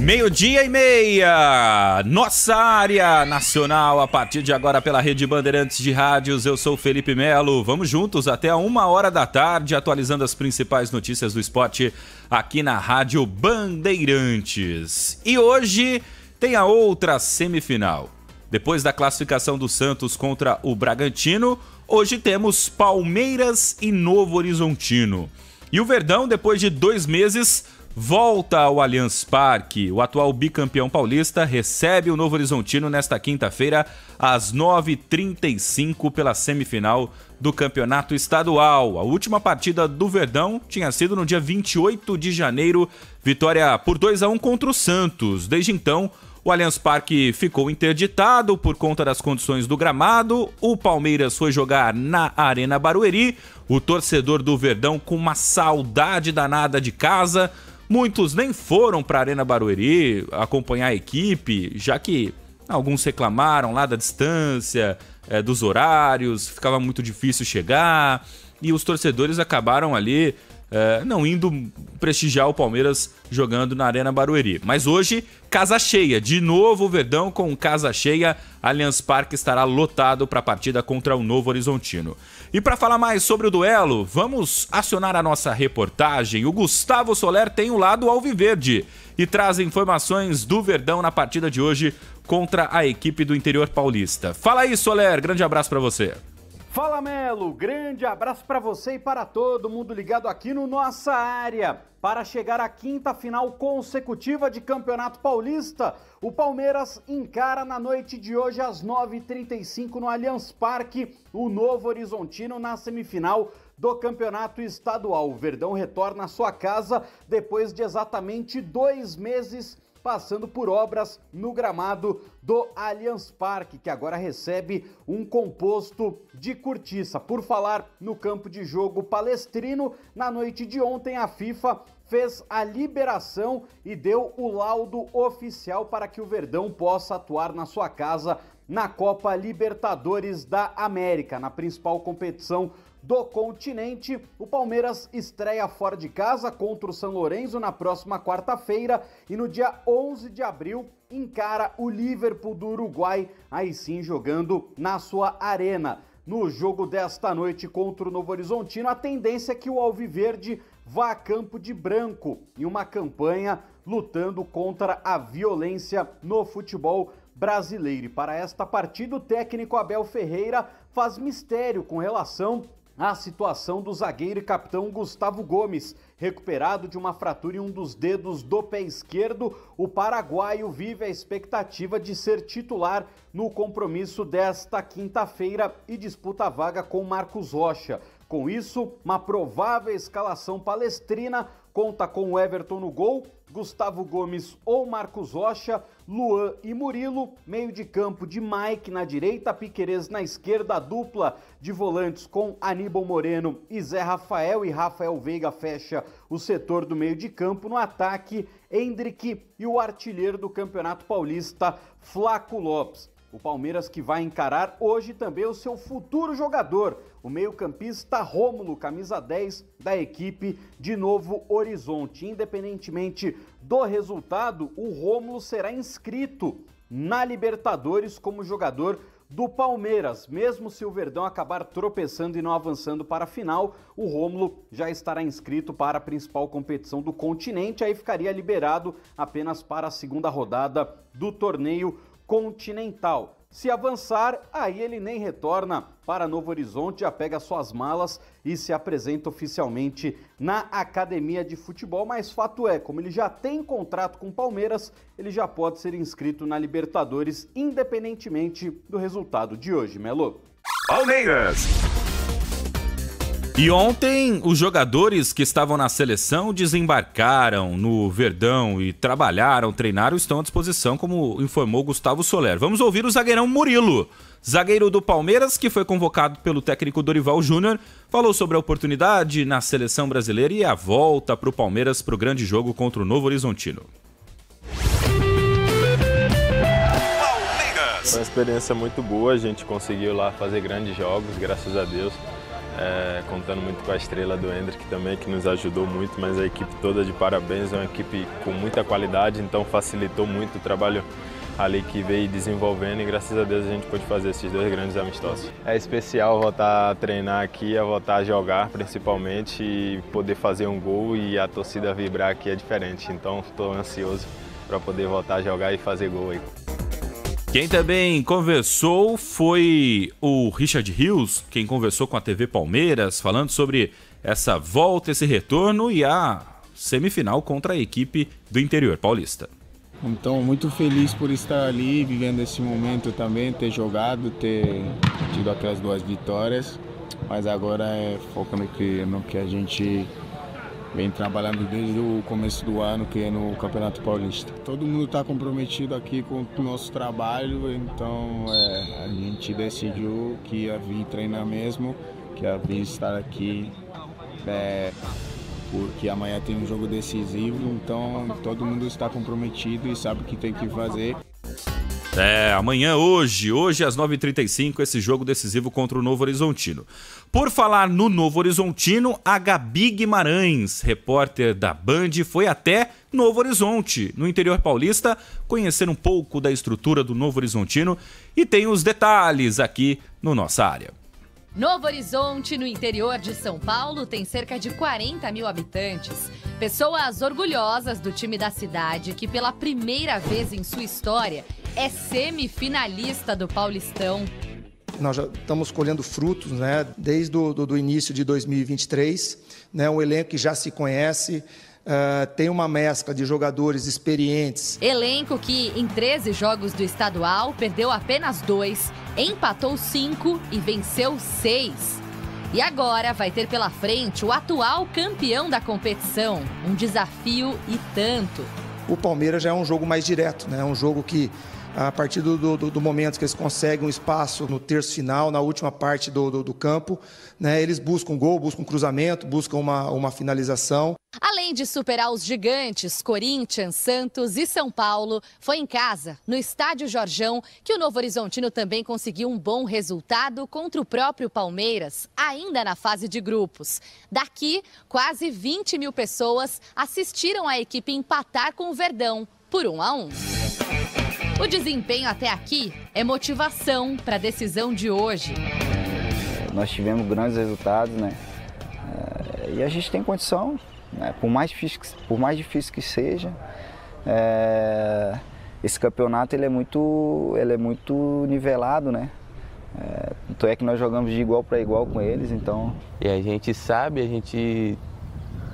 Meio-dia e meia, nossa área nacional, a partir de agora pela Rede Bandeirantes de Rádios. Eu sou o Felipe Melo, vamos juntos até a uma hora da tarde, atualizando as principais notícias do esporte aqui na Rádio Bandeirantes. E hoje tem a outra semifinal. Depois da classificação do Santos contra o Bragantino, hoje temos Palmeiras e Novorizontino. E o Verdão, depois de dois meses, volta ao Allianz Parque. O atual bicampeão paulista recebe o Novorizontino nesta quinta-feira às nove e trinta e cinco pela semifinal do Campeonato Estadual. A última partida do Verdão tinha sido no dia vinte e oito de janeiro, vitória por dois a um contra o Santos. Desde então, o Allianz Parque ficou interditado por conta das condições do gramado. O Palmeiras foi jogar na Arena Barueri. O torcedor do Verdão com uma saudade danada de casa. Muitos nem foram para a Arena Barueri acompanhar a equipe, já que alguns reclamaram lá da distância, é, dos horários, ficava muito difícil chegar, e os torcedores acabaram ali é, não indo prestigiar o Palmeiras jogando na Arena Barueri. Mas hoje, casa cheia, de novo o Verdão com casa cheia. Allianz Parque estará lotado para a partida contra o Novorizontino. E para falar mais sobre o duelo, vamos acionar a nossa reportagem. O Gustavo Soler tem o lado alviverde e traz informações do Verdão na partida de hoje contra a equipe do interior paulista. Fala aí, Soler, grande abraço para você. Fala, Melo, grande abraço para você e para todo mundo ligado aqui no Nossa Área. Para chegar à quinta final consecutiva de Campeonato Paulista, o Palmeiras encara na noite de hoje às nove e trinta e cinco no Allianz Parque o Novorizontino na semifinal do Campeonato Estadual. O Verdão retorna à sua casa depois de exatamente dois meses passando por obras no gramado do Allianz Parque, que agora recebe um composto de cortiça. Por falar no campo de jogo palestrino, na noite de ontem a FIFA fez a liberação e deu o laudo oficial para que o Verdão possa atuar na sua casa na Copa Libertadores da América, na principal competição do continente. O Palmeiras estreia fora de casa contra o São Lourenço na próxima quarta-feira e no dia onze de abril encara o Liverpool do Uruguai, aí sim jogando na sua arena. No jogo desta noite contra o Novorizontino, a tendência é que o alviverde vá a campo de branco em uma campanha lutando contra a violência no futebol brasileiro. E para esta partida, o técnico Abel Ferreira faz mistério com relação a situação do zagueiro e capitão Gustavo Gomes, recuperado de uma fratura em um dos dedos do pé esquerdo. O paraguaio vive a expectativa de ser titular no compromisso desta quinta-feira e disputa a vaga com Marcos Rocha. Com isso, uma provável escalação palestrina conta com o Everton no gol, Gustavo Gomes ou Marcos Rocha, Luan e Murilo, meio de campo de Mike na direita, Piquerez na esquerda, a dupla de volantes com Aníbal Moreno e Zé Rafael, e Rafael Veiga fecha o setor do meio de campo. No ataque, Endrick e o artilheiro do Campeonato Paulista, Flaco Lopes. O Palmeiras que vai encarar hoje também o seu futuro jogador, o meio-campista Rômulo, camisa dez da equipe de Novo Horizonte. Independentemente do resultado, o Rômulo será inscrito na Libertadores como jogador Do Palmeiras, mesmo se o Verdão acabar tropeçando e não avançando para a final, o Rômulo já estará inscrito para a principal competição do continente, aí ficaria liberado apenas para a segunda rodada do torneio continental. Se avançar, aí ele nem retorna para Novo Horizonte, já pega suas malas e se apresenta oficialmente na Academia de Futebol, mas fato é, como ele já tem contrato com o Palmeiras, ele já pode ser inscrito na Libertadores, independentemente do resultado de hoje, Melo. Palmeiras! E ontem, os jogadores que estavam na seleção desembarcaram no Verdão e trabalharam, treinaram, estão à disposição, como informou Gustavo Soler. Vamos ouvir o zagueirão Murilo. Zagueiro do Palmeiras, que foi convocado pelo técnico Dorival Júnior, falou sobre a oportunidade na seleção brasileira e a volta para o Palmeiras para o grande jogo contra o Novorizontino. Palmeiras. Uma experiência muito boa, a gente conseguiu lá fazer grandes jogos, graças a Deus. É, contando muito com a estrela do Hendrick também, que nos ajudou muito, mas a equipe toda de parabéns, é uma equipe com muita qualidade, então facilitou muito o trabalho ali que veio desenvolvendo e graças a Deus a gente pôde fazer esses dois grandes amistosos. É especial voltar a treinar aqui, a voltar a jogar principalmente e poder fazer um gol e a torcida vibrar aqui é diferente, então estou ansioso para poder voltar a jogar e fazer gol aí. Quem também conversou foi o Richard Rios, quem conversou com a T V Palmeiras, falando sobre essa volta, esse retorno e a semifinal contra a equipe do interior paulista. Então, muito feliz por estar ali, vivendo esse momento também, ter jogado, ter tido aquelas duas vitórias, mas agora é foco no que, no que a gente vem trabalhando desde o começo do ano, que é no Campeonato Paulista. Todo mundo está comprometido aqui com o nosso trabalho, então é, a gente decidiu que ia vir treinar mesmo, que ia vir estar aqui, é, porque amanhã tem um jogo decisivo, então todo mundo está comprometido e sabe o que tem que fazer. É, amanhã, hoje, hoje às nove e trinta e cinco, esse jogo decisivo contra o Novorizontino. Por falar no Novorizontino, a Gabi Guimarães, repórter da Band, foi até Novo Horizonte, no interior paulista, conhecer um pouco da estrutura do Novorizontino e tem os detalhes aqui no Nossa Área. Novo Horizonte, no interior de São Paulo, tem cerca de quarenta mil habitantes. Pessoas orgulhosas do time da cidade, que pela primeira vez em sua história é semifinalista do Paulistão. Nós já estamos colhendo frutos, né, desde o do, do início de dois mil e vinte e três, né, um elenco que já se conhece. Uh, tem uma mescla de jogadores experientes. Elenco que, em treze jogos do estadual, perdeu apenas dois, empatou cinco e venceu seis. E agora vai ter pela frente o atual campeão da competição. Um desafio e tanto. O Palmeiras já é um jogo mais direto, né? É um jogo que, a partir do, do, do momento que eles conseguem um espaço no terço final, na última parte do, do, do campo, né, eles buscam gol, buscam cruzamento, buscam uma, uma finalização. Além de superar os gigantes Corinthians, Santos e São Paulo, foi em casa, no Estádio Jorjão, que o Novorizontino também conseguiu um bom resultado contra o próprio Palmeiras, ainda na fase de grupos. Daqui, quase vinte mil pessoas assistiram a equipe empatar com o Verdão por um a um. O desempenho até aqui é motivação para a decisão de hoje. Nós tivemos grandes resultados, né? E a gente tem condição, né? Por mais difícil que, por mais difícil que seja, é... esse campeonato ele é, muito, ele é muito nivelado, né? É... Tanto é que nós jogamos de igual para igual com eles, então... E a gente sabe, a gente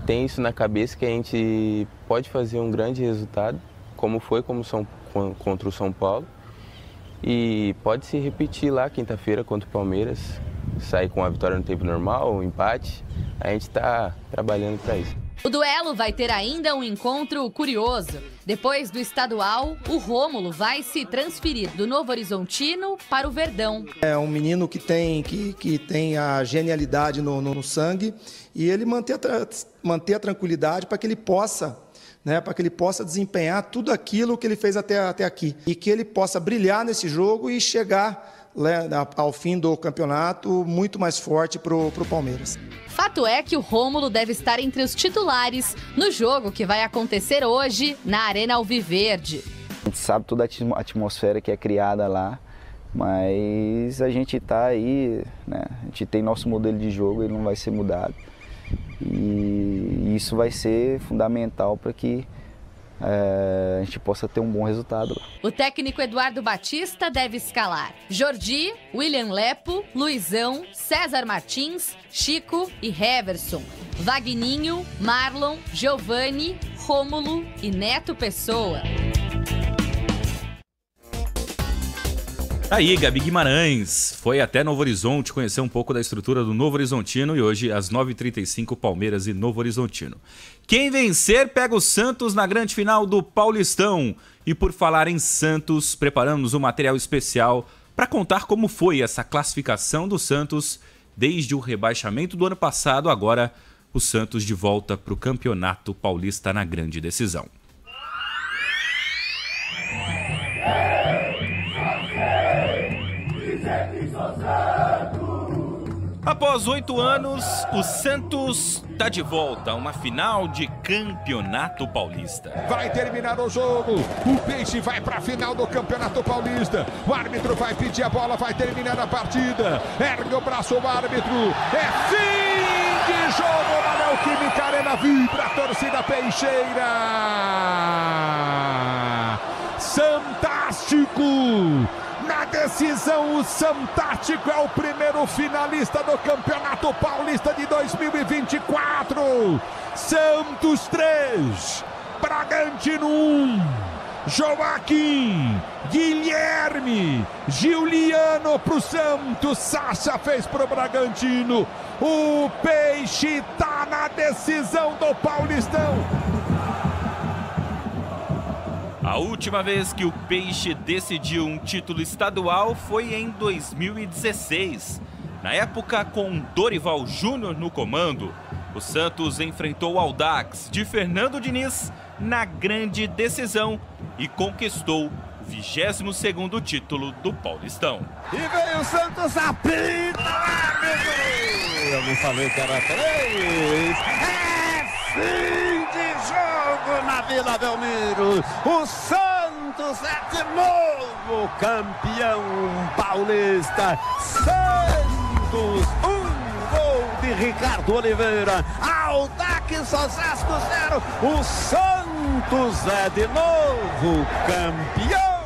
tem isso na cabeça que a gente pode fazer um grande resultado, como foi, como São Paulo. Contra o São Paulo e pode se repetir lá quinta-feira contra o Palmeiras, sair com a vitória no tempo normal, um empate, a gente está trabalhando para isso. O duelo vai ter ainda um encontro curioso. Depois do estadual, o Rômulo vai se transferir do Novorizontino para o Verdão. É um menino que tem, que, que tem a genialidade no, no, no sangue e ele manter a, manter a tranquilidade para que ele possa... Né, para que ele possa desempenhar tudo aquilo que ele fez até, até aqui. E que ele possa brilhar nesse jogo e chegar, né, ao fim do campeonato muito mais forte para o Palmeiras. Fato é que o Rômulo deve estar entre os titulares no jogo que vai acontecer hoje na Arena Alviverde. A gente sabe toda a atmosfera que é criada lá, Mas a gente tá aí, né? A gente tem nosso modelo de jogo, ele não vai ser mudado. E isso vai ser fundamental para que é, a gente possa ter um bom resultado lá. O técnico Eduardo Batista deve escalar Jordi, William Lepo, Luizão, César Martins, Chico e Heverson, Vagninho, Marlon, Giovanni, Rômulo e Neto Pessoa. Aí, Gabi Guimarães foi até Novo Horizonte conhecer um pouco da estrutura do Novorizontino e hoje, às nove e trinta e cinco, Palmeiras e Novorizontino. Quem vencer pega o Santos na grande final do Paulistão. E por falar em Santos, preparamos um material especial para contar como foi essa classificação do Santos desde o rebaixamento do ano passado, agora o Santos de volta para o Campeonato Paulista na grande decisão. Após oito anos, o Santos está de volta a uma final de Campeonato Paulista. Vai terminar o jogo, o Peixe vai para a final do Campeonato Paulista. O árbitro vai pedir a bola, vai terminar a partida. Ergue o braço o árbitro, é fim de jogo na Neo Química Arena. Vibra a torcida peixeira. Fantástico! Na decisão, o Santástico é o primeiro finalista do Campeonato Paulista de dois mil e vinte e quatro. Santos três, Bragantino um, Joaquim, Guilherme, Giuliano para o Santos, Sacha fez para o Bragantino. O Peixe está na decisão do Paulistão. A última vez que o Peixe decidiu um título estadual foi em dois mil e dezesseis. Na época, com Dorival Júnior no comando, o Santos enfrentou o Audax de Fernando Diniz na grande decisão e conquistou o vigésimo segundo título do Paulistão. E veio o Santos, apita o árbitro! Eu não falei que era três! É fim de jogo! Na Vila Belmiro, o Santos é de novo campeão paulista. Santos, um gol de Ricardo Oliveira. Audax Osasco zero. O Santos é de novo campeão.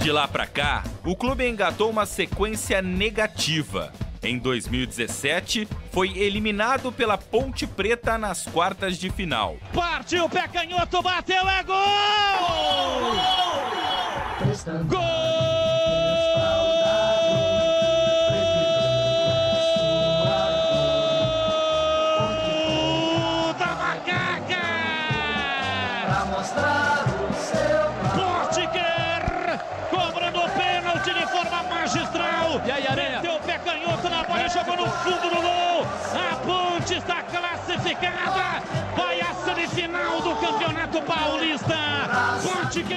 De lá para cá, o clube engatou uma sequência negativa. Em dois mil e dezessete, foi eliminado pela Ponte Preta nas quartas de final. Partiu, pé canhoto, bateu, é gol! Gol da Macaca! Pra mostrar o seu Portiguer, cobrando o pênalti de forma magistral. E aí, Areia? Canhoto na bola, jogou no fundo do gol. A Ponte está classificada. Vai à semifinal do Campeonato Paulista. Ponte que...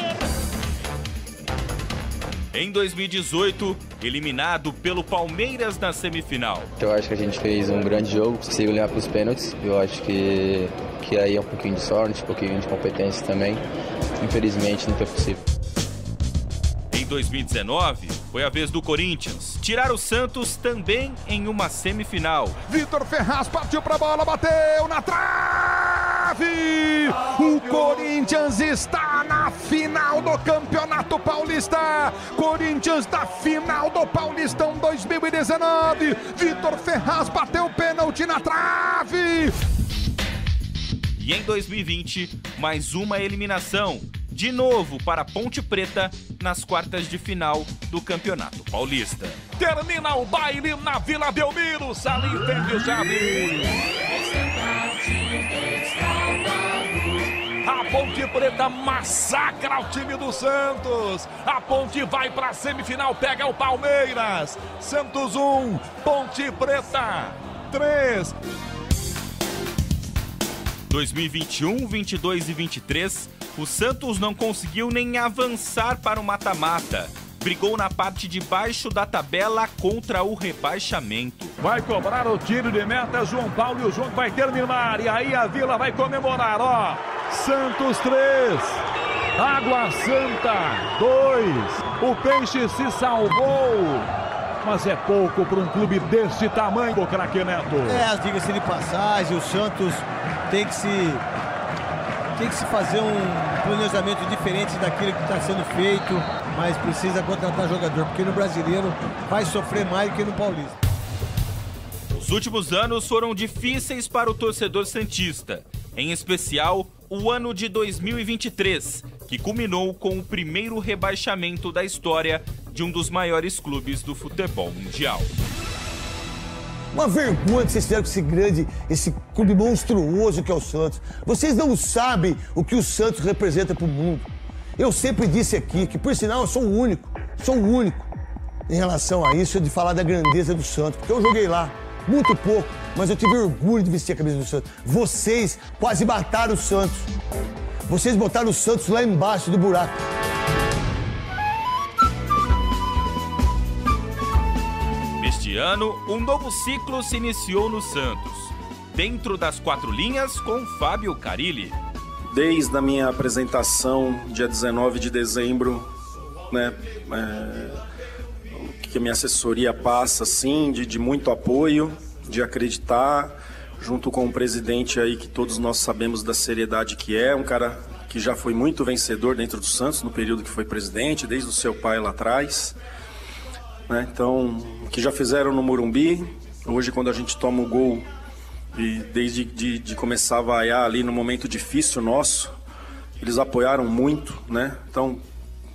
Em dois mil e dezoito, eliminado pelo Palmeiras na semifinal. Eu acho que a gente fez um grande jogo, conseguiu levar para os pênaltis. Eu acho que, que aí é um pouquinho de sorte, um pouquinho de competência também. Infelizmente, não foi possível. Em dois mil e dezenove, foi a vez do Corinthians tirar o Santos também em uma semifinal. Vitor Ferraz partiu para a bola, bateu na trave! O Corinthians está na final do Campeonato Paulista! Corinthians da final do Paulistão dois mil e dezenove! Vitor Ferraz bateu o pênalti na trave! E em dois mil e vinte, mais uma eliminação. De novo para Ponte Preta nas quartas de final do Campeonato Paulista. Termina o baile na Vila Belmiro, Salim Ferrejado. A Ponte Preta massacra o time do Santos. A Ponte vai para a semifinal, pega o Palmeiras. Santos um, Ponte Preta três. dois mil e vinte e um, vinte e dois e vinte e três... O Santos não conseguiu nem avançar para o mata-mata. Brigou na parte de baixo da tabela contra o rebaixamento. Vai cobrar o tiro de meta, João Paulo, e o jogo vai terminar. E aí a Vila vai comemorar, ó. Santos três, Água Santa, dois. O Peixe se salvou. Mas é pouco para um clube deste tamanho, o craque Neto. É, diga-se de passagem, o Santos tem que se... Tem que se fazer um planejamento diferente daquilo que está sendo feito, mas precisa contratar jogador, porque no brasileiro vai sofrer mais do que no paulista. Os últimos anos foram difíceis para o torcedor santista, em especial o ano de dois mil e vinte e três, que culminou com o primeiro rebaixamento da história de um dos maiores clubes do futebol mundial. Uma vergonha que vocês fizeram com esse grande, esse clube monstruoso que é o Santos. Vocês não sabem o que o Santos representa pro mundo. Eu sempre disse aqui que, por sinal, eu sou o único, sou o único em relação a isso de falar da grandeza do Santos. Porque eu joguei lá, muito pouco, mas eu tive orgulho de vestir a camisa do Santos. Vocês quase mataram o Santos. Vocês botaram o Santos lá embaixo do buraco. Este ano, um novo ciclo se iniciou no Santos, dentro das quatro linhas com Fábio Carille. Desde a minha apresentação, dia dezenove de dezembro, né, é, o que a minha assessoria passa, assim, de, de muito apoio, de acreditar, junto com o presidente aí que todos nós sabemos da seriedade que é, um cara que já foi muito vencedor dentro do Santos no período que foi presidente, desde o seu pai lá atrás. Né, então, o que já fizeram no Morumbi, hoje quando a gente toma o gol e desde de, de começar a vaiar ali no momento difícil nosso, eles apoiaram muito, né? Então,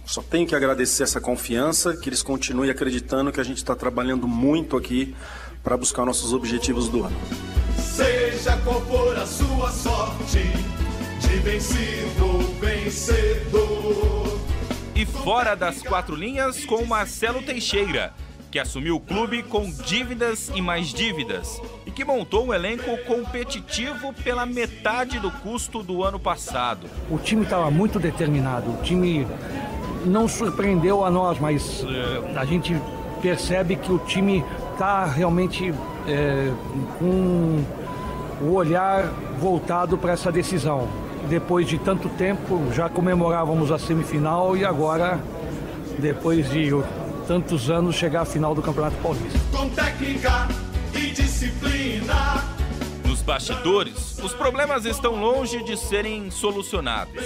só tenho que agradecer essa confiança, que eles continuem acreditando que a gente está trabalhando muito aqui para buscar nossos objetivos do ano. Seja qual for a sua sorte, de vencido, vencedor. E fora das quatro linhas com Marcelo Teixeira, que assumiu o clube com dívidas e mais dívidas e que montou um elenco competitivo pela metade do custo do ano passado. O time estava muito determinado, o time não surpreendeu a nós, mas é, a gente percebe que o time está realmente é, com o olhar voltado para essa decisão. Depois de tanto tempo, já comemorávamos a semifinal e agora, depois de tantos anos, chegar à final do Campeonato Paulista. Com técnica e disciplina. Nos bastidores, os problemas estão longe de serem solucionados.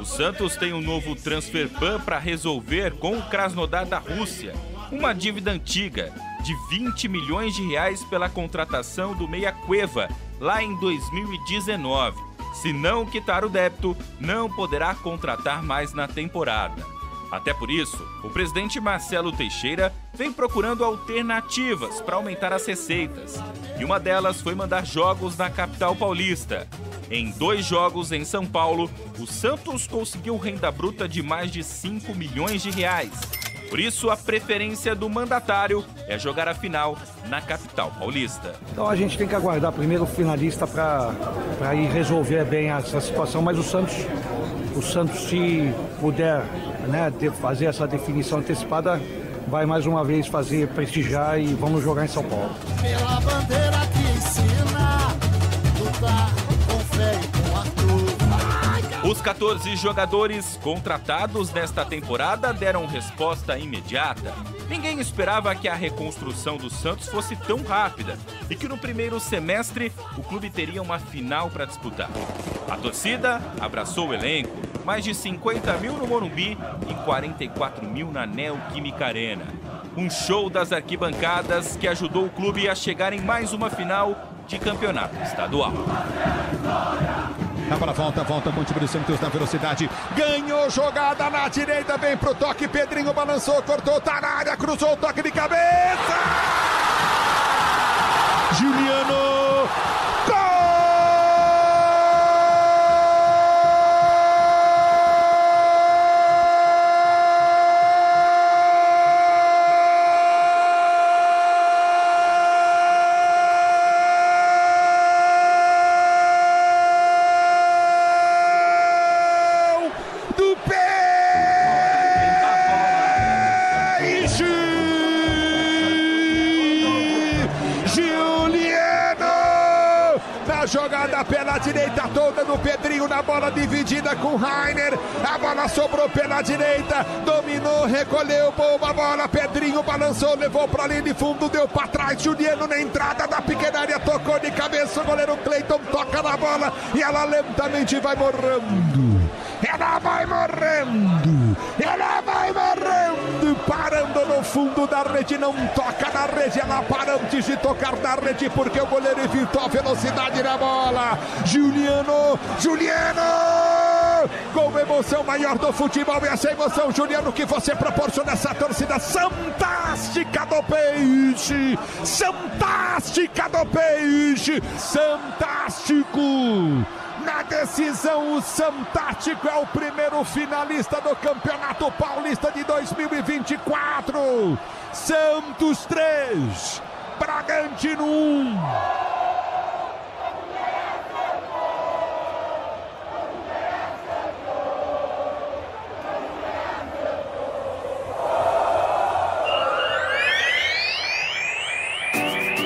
O Santos tem um novo transfer ban para resolver com o Krasnodar da Rússia, uma dívida antiga de vinte milhões de reais pela contratação do Meia Cueva, lá em dois mil e dezenove. Se não quitar o débito, não poderá contratar mais na temporada. Até por isso, o presidente Marcelo Teixeira vem procurando alternativas para aumentar as receitas. E uma delas foi mandar jogos na capital paulista. Em dois jogos em São Paulo, o Santos conseguiu renda bruta de mais de cinco milhões de reais. Por isso, a preferência do mandatário é jogar a final na capital paulista. Então a gente tem que aguardar primeiro o finalista para ir resolver bem essa situação, mas o Santos, o Santos se puder, né, fazer essa definição antecipada, vai mais uma vez fazer prestigiar e vamos jogar em São Paulo. Pela bandeira que ensina, lutar com fé e com Arthur. Os quatorze jogadores contratados nesta temporada deram resposta imediata. Ninguém esperava que a reconstrução do Santos fosse tão rápida e que no primeiro semestre o clube teria uma final para disputar. A torcida abraçou o elenco, mais de cinquenta mil no Morumbi e quarenta e quatro mil na Neo Química Arena. Um show das arquibancadas que ajudou o clube a chegar em mais uma final de campeonato estadual. A bola volta, volta, Ponte Preta, Santos na velocidade, ganhou jogada na direita, vem pro toque, Pedrinho balançou, cortou, tá na área, cruzou o toque de cabeça! Juliano! Juliano! Manda pela direita toda do Pedrinho, na bola dividida com Rainer. A bola sobrou pela direita, dominou, recolheu, boa bola. Pedrinho balançou, levou para linha de fundo, deu para trás. Juliano na entrada da pequena área, tocou de cabeça. O goleiro Cleiton toca na bola e ela lentamente vai morrendo. Ela vai morrendo, ela vai morrendo, parando no fundo da rede, não toca na rede, ela para antes de tocar na rede, porque o goleiro evitou a velocidade na bola. Juliano, Juliano! Com emoção maior do futebol, e essa emoção, Juliano, que você proporciona essa torcida fantástica do peixe, fantástica do peixe, fantástico! Na decisão, o Santático é o primeiro finalista do Campeonato Paulista de dois mil e vinte e quatro. Santos três, Bragantino um.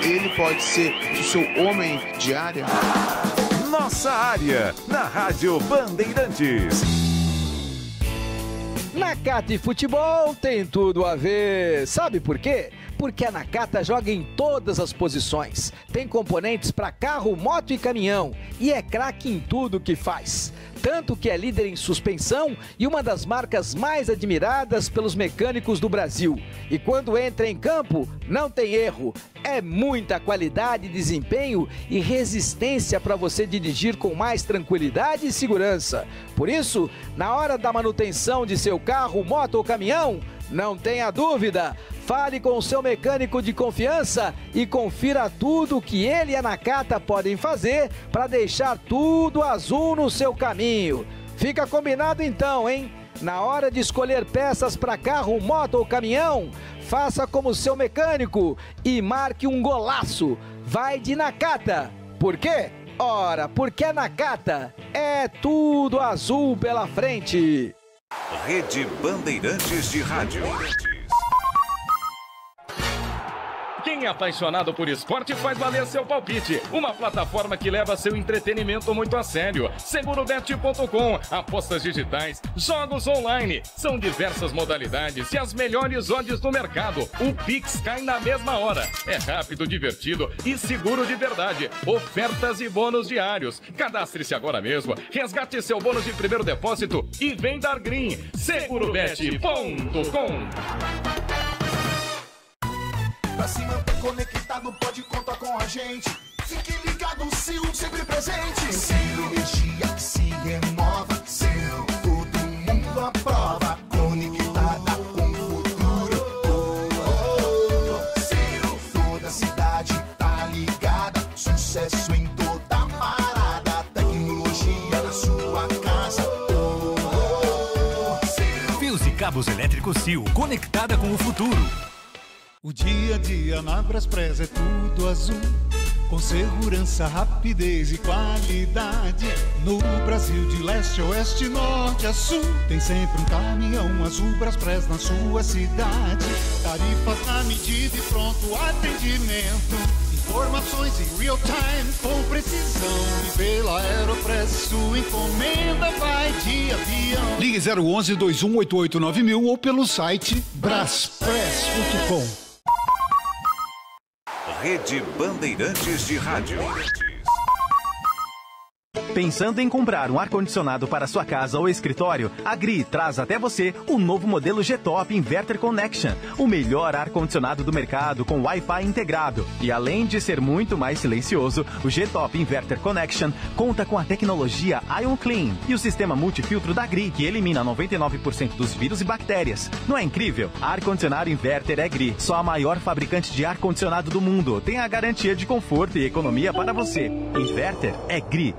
Ele pode ser o seu homem de área. Nossa área, na Rádio Bandeirantes. Nakata e futebol tem tudo a ver. Sabe por quê? Porque a Nakata joga em todas as posições. Tem componentes para carro, moto e caminhão. E é craque em tudo que faz. Tanto que é líder em suspensão e uma das marcas mais admiradas pelos mecânicos do Brasil. E quando entra em campo, não tem erro. É muita qualidade, desempenho e resistência para você dirigir com mais tranquilidade e segurança. Por isso, na hora da manutenção de seu carro, moto ou caminhão, não tenha dúvida. Fale com o seu mecânico de confiança e confira tudo o que ele e a Nakata podem fazer para deixar tudo azul no seu caminho. Fica combinado então, hein? Na hora de escolher peças para carro, moto ou caminhão, faça como seu mecânico e marque um golaço. Vai de Nakata. Por quê? Ora, porque a Nakata é tudo azul pela frente. Rede Bandeirantes de Rádio. Quem é apaixonado por esporte faz valer seu palpite. Uma plataforma que leva seu entretenimento muito a sério. Segurobet ponto com, apostas digitais, jogos online. São diversas modalidades e as melhores odds do mercado. O Pix cai na mesma hora. É rápido, divertido e seguro de verdade. Ofertas e bônus diários. Cadastre-se agora mesmo. Resgate seu bônus de primeiro depósito e vem dar green. Segurobet ponto com. Pra se manter conectado, pode contar com a gente. Fique ligado, C I L sempre presente. C I L, energia que se renova. C I L, todo mundo aprova. Conectada com o futuro. Oh, oh, oh. C I L, toda cidade tá ligada. Sucesso em toda parada. Tecnologia na sua casa. Oh, oh, oh. C I L. Fios e cabos elétricos C I L, conectada com o futuro. O dia a dia na Braspress é tudo azul, com segurança, rapidez e qualidade. No Brasil de leste a oeste, norte a sul, tem sempre um caminhão azul Braspress na sua cidade. Tarifas na medida e pronto atendimento, informações em real time com precisão. E pela Aeropress sua encomenda vai de avião. Ligue zero onze, dois um oito oito, nove mil ou pelo site braspress ponto com. Rede Bandeirantes de Rádio. Pensando em comprar um ar-condicionado para sua casa ou escritório? A G R I traz até você o novo modelo G-Top Inverter Connection, o melhor ar-condicionado do mercado com Wi-Fi integrado. E além de ser muito mais silencioso, o G-Top Inverter Connection conta com a tecnologia Ion Clean e o sistema multifiltro da G R I, que elimina noventa e nove por cento dos vírus e bactérias. Não é incrível? Ar-condicionado Inverter é G R I. Só a maior fabricante de ar-condicionado do mundo tem a garantia de conforto e economia para você. Inverter é G R I.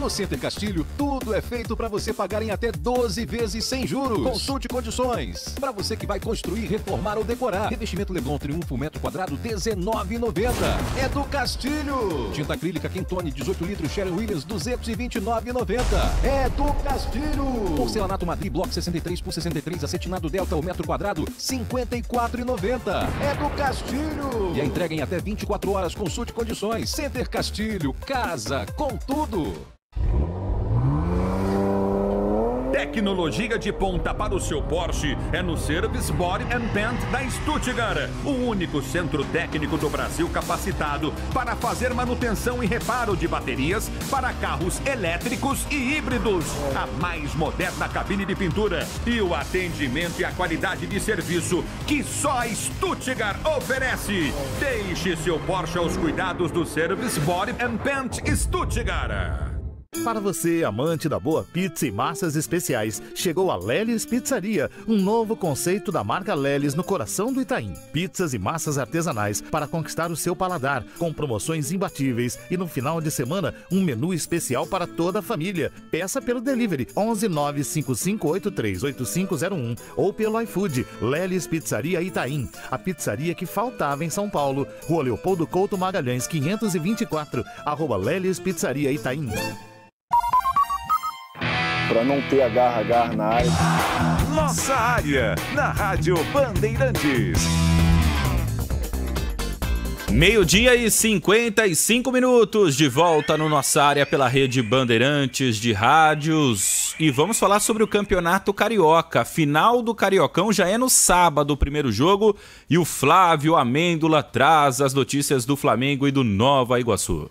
No Center Castilho, tudo é feito para você pagar em até doze vezes sem juros. Consulte condições. Para você que vai construir, reformar ou decorar. Revestimento Leblon Triunfo, metro quadrado, dezenove reais e noventa centavos. É do Castilho. Tinta acrílica Quintone, dezoito litros, Sherwin Williams, duzentos e vinte e nove reais e noventa centavos. É do Castilho. Porcelanato Madrid, bloco sessenta e três por sessenta e três, acetinado Delta, o metro quadrado, cinquenta e quatro reais e noventa centavos. É do Castilho. E a entrega em até vinte e quatro horas, consulte condições. Center Castilho, casa com tudo. Tecnologia de ponta para o seu Porsche é no Service Body and Paint da Stuttgart, o único centro técnico do Brasil capacitado para fazer manutenção e reparo de baterias para carros elétricos e híbridos. A mais moderna cabine de pintura e o atendimento e a qualidade de serviço que só a Stuttgart oferece. Deixe seu Porsche aos cuidados do Service Body and Paint Stuttgart. Para você, amante da boa pizza e massas especiais, chegou a Lely's Pizzaria, um novo conceito da marca Lely's no coração do Itaim. Pizzas e massas artesanais para conquistar o seu paladar, com promoções imbatíveis e no final de semana, um menu especial para toda a família. Peça pelo delivery onze nove cinco cinco oito três oito cinco zero um ou pelo iFood. Lely's Pizzaria Itaim, a pizzaria que faltava em São Paulo. Rua Leopoldo Couto Magalhães, quinhentos e vinte e quatro, arroba Lely's Pizzaria Itaim. Para não ter agarra-agarra na área. Nossa área, na Rádio Bandeirantes. Meio-dia e cinquenta e cinco minutos, de volta no Nossa Área pela Rede Bandeirantes de Rádios. E vamos falar sobre o Campeonato Carioca. Final do Cariocão já é no sábado, o primeiro jogo. E o Flávio Amêndola traz as notícias do Flamengo e do Nova Iguaçu.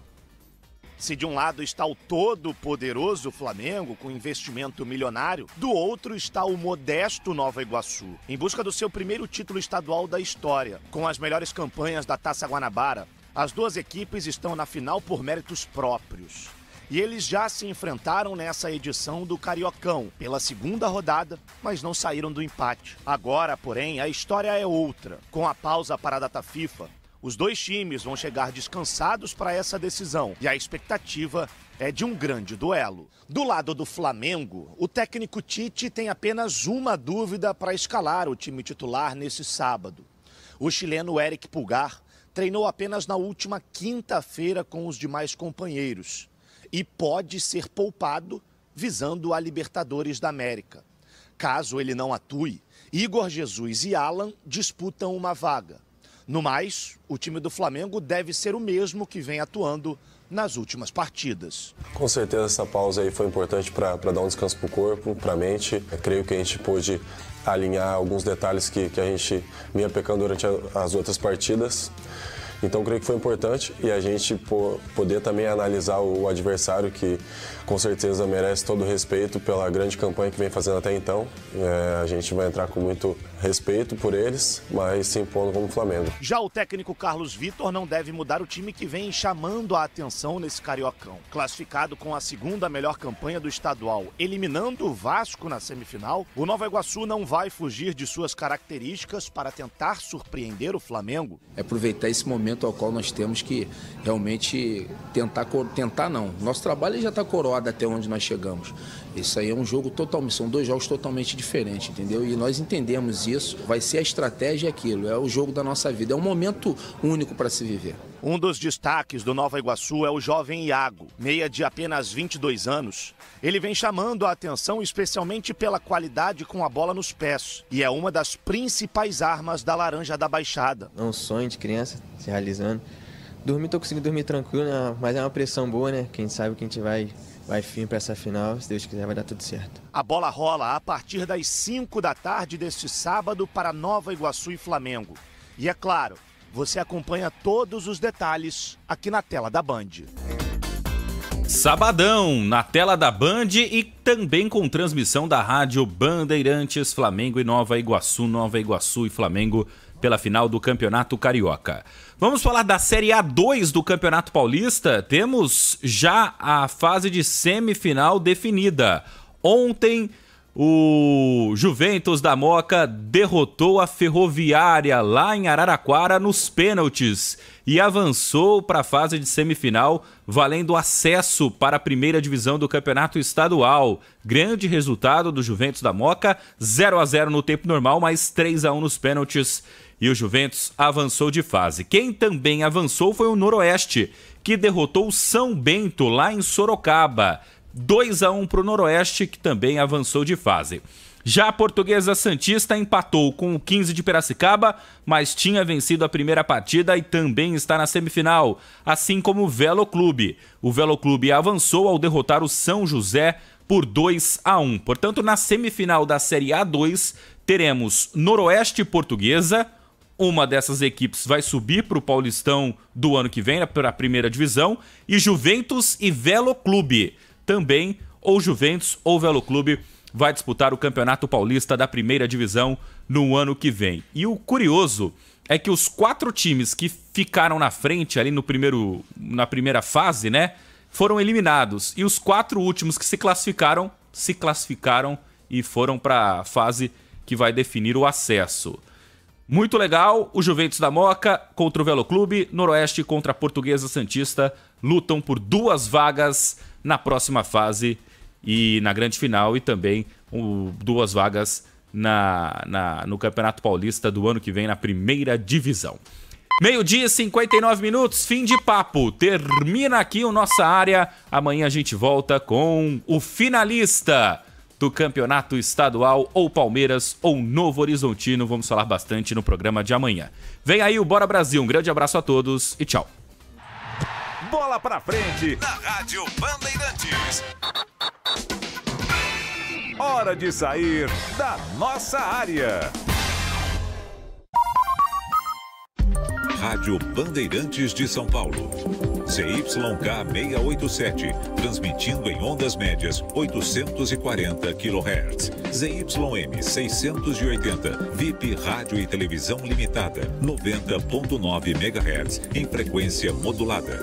Se de um lado está o todo-poderoso Flamengo, com investimento milionário, do outro está o modesto Nova Iguaçu, em busca do seu primeiro título estadual da história. Com as melhores campanhas da Taça Guanabara, as duas equipes estão na final por méritos próprios. E eles já se enfrentaram nessa edição do Cariocão, pela segunda rodada, mas não saíram do empate. Agora, porém, a história é outra. Com a pausa para a data FIFA, os dois times vão chegar descansados para essa decisão e a expectativa é de um grande duelo. Do lado do Flamengo, o técnico Tite tem apenas uma dúvida para escalar o time titular nesse sábado. O chileno Eric Pulgar treinou apenas na última quinta-feira com os demais companheiros e pode ser poupado visando a Libertadores da América. Caso ele não atue, Igor Jesus e Alan disputam uma vaga. No mais, o time do Flamengo deve ser o mesmo que vem atuando nas últimas partidas. Com certeza essa pausa aí foi importante para dar um descanso para o corpo, para a mente. Eu creio que a gente pôde alinhar alguns detalhes que, que a gente vinha pecando durante a, as outras partidas. Então, creio que foi importante e a gente pô, poder também analisar o, o adversário, que com certeza merece todo o respeito pela grande campanha que vem fazendo até então. É, a gente vai entrar com muito respeito por eles, mas se impondo como Flamengo. Já o técnico Carlos Vitor não deve mudar o time que vem chamando a atenção nesse Cariocão. Classificado com a segunda melhor campanha do estadual, eliminando o Vasco na semifinal, o Nova Iguaçu não vai fugir de suas características para tentar surpreender o Flamengo. É aproveitar esse momento ao qual nós temos que realmente tentar, tentar não. Nosso trabalho já está coroado até onde nós chegamos. Isso aí é um jogo totalmente, são dois jogos totalmente diferentes, entendeu? E nós entendemos isso, vai ser a estratégia aquilo, é o jogo da nossa vida, é um momento único para se viver. Um dos destaques do Nova Iguaçu é o jovem Iago, meia de apenas vinte e dois anos. Ele vem chamando a atenção especialmente pela qualidade com a bola nos pés e é uma das principais armas da Laranja da Baixada. É um sonho de criança se realizando. Dormir, estou conseguindo dormir tranquilo, né? Mas é uma pressão boa, né? Quem sabe que a gente vai... vai fim para essa final, se Deus quiser vai dar tudo certo. A bola rola a partir das cinco da tarde deste sábado para Nova Iguaçu e Flamengo. E é claro, você acompanha todos os detalhes aqui na tela da Band. Sabadão, na tela da Band e também com transmissão da Rádio Bandeirantes, Flamengo e Nova Iguaçu, Nova Iguaçu e Flamengo pela final do Campeonato Carioca. Vamos falar da Série A dois do Campeonato Paulista. Temos já a fase de semifinal definida. Ontem, o Juventus da Moca derrotou a Ferroviária lá em Araraquara nos pênaltis e avançou para a fase de semifinal, valendo acesso para a primeira divisão do Campeonato Estadual. Grande resultado do Juventus da Moca, zero a zero no tempo normal, mas três a um nos pênaltis e o Juventus avançou de fase. Quem também avançou foi o Noroeste, que derrotou o São Bento lá em Sorocaba, dois a um para o Noroeste, que também avançou de fase. Já a Portuguesa Santista empatou com o quinze de Piracicaba, mas tinha vencido a primeira partida e também está na semifinal, assim como o Velo Clube. O Velo Clube avançou ao derrotar o São José por dois a um. Portanto, na semifinal da Série A dois, teremos Noroeste Portuguesa. Uma dessas equipes vai subir para o Paulistão do ano que vem, para a primeira divisão, e Juventus e Velo Clube. Também, ou Juventus ou Velo Clube vai disputar o Campeonato Paulista da primeira divisão no ano que vem. E o curioso é que os quatro times que ficaram na frente ali no primeiro, na primeira fase, né, foram eliminados. E os quatro últimos que se classificaram, se classificaram e foram para a fase que vai definir o acesso. Muito legal, o Juventus da Moca contra o Velo Clube, Noroeste contra a Portuguesa Santista, lutam por duas vagas na próxima fase e na grande final, e também um, duas vagas na, na, no Campeonato Paulista do ano que vem na primeira divisão. Meio-dia, cinquenta e nove minutos, fim de papo. Termina aqui o Nossa Área. Amanhã a gente volta com o finalista do Campeonato Estadual, ou Palmeiras ou Novorizontino. Vamos falar bastante no programa de amanhã. Vem aí o Bora Brasil. Um grande abraço a todos e tchau. Bola pra frente na Rádio Bandeirantes. Hora de sair da nossa área. Rádio Bandeirantes de São Paulo. C Y K seiscentos e oitenta e sete, transmitindo em ondas médias oitocentos e quarenta quilohertz. Z Y M seiscentos e oitenta, V I P Rádio e Televisão Limitada, noventa vírgula nove megahertz, em frequência modulada.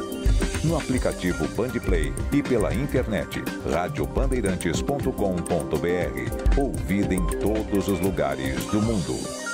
No aplicativo Bandplay e pela internet, rádio bandeirantes ponto com ponto br. Ouvida em todos os lugares do mundo.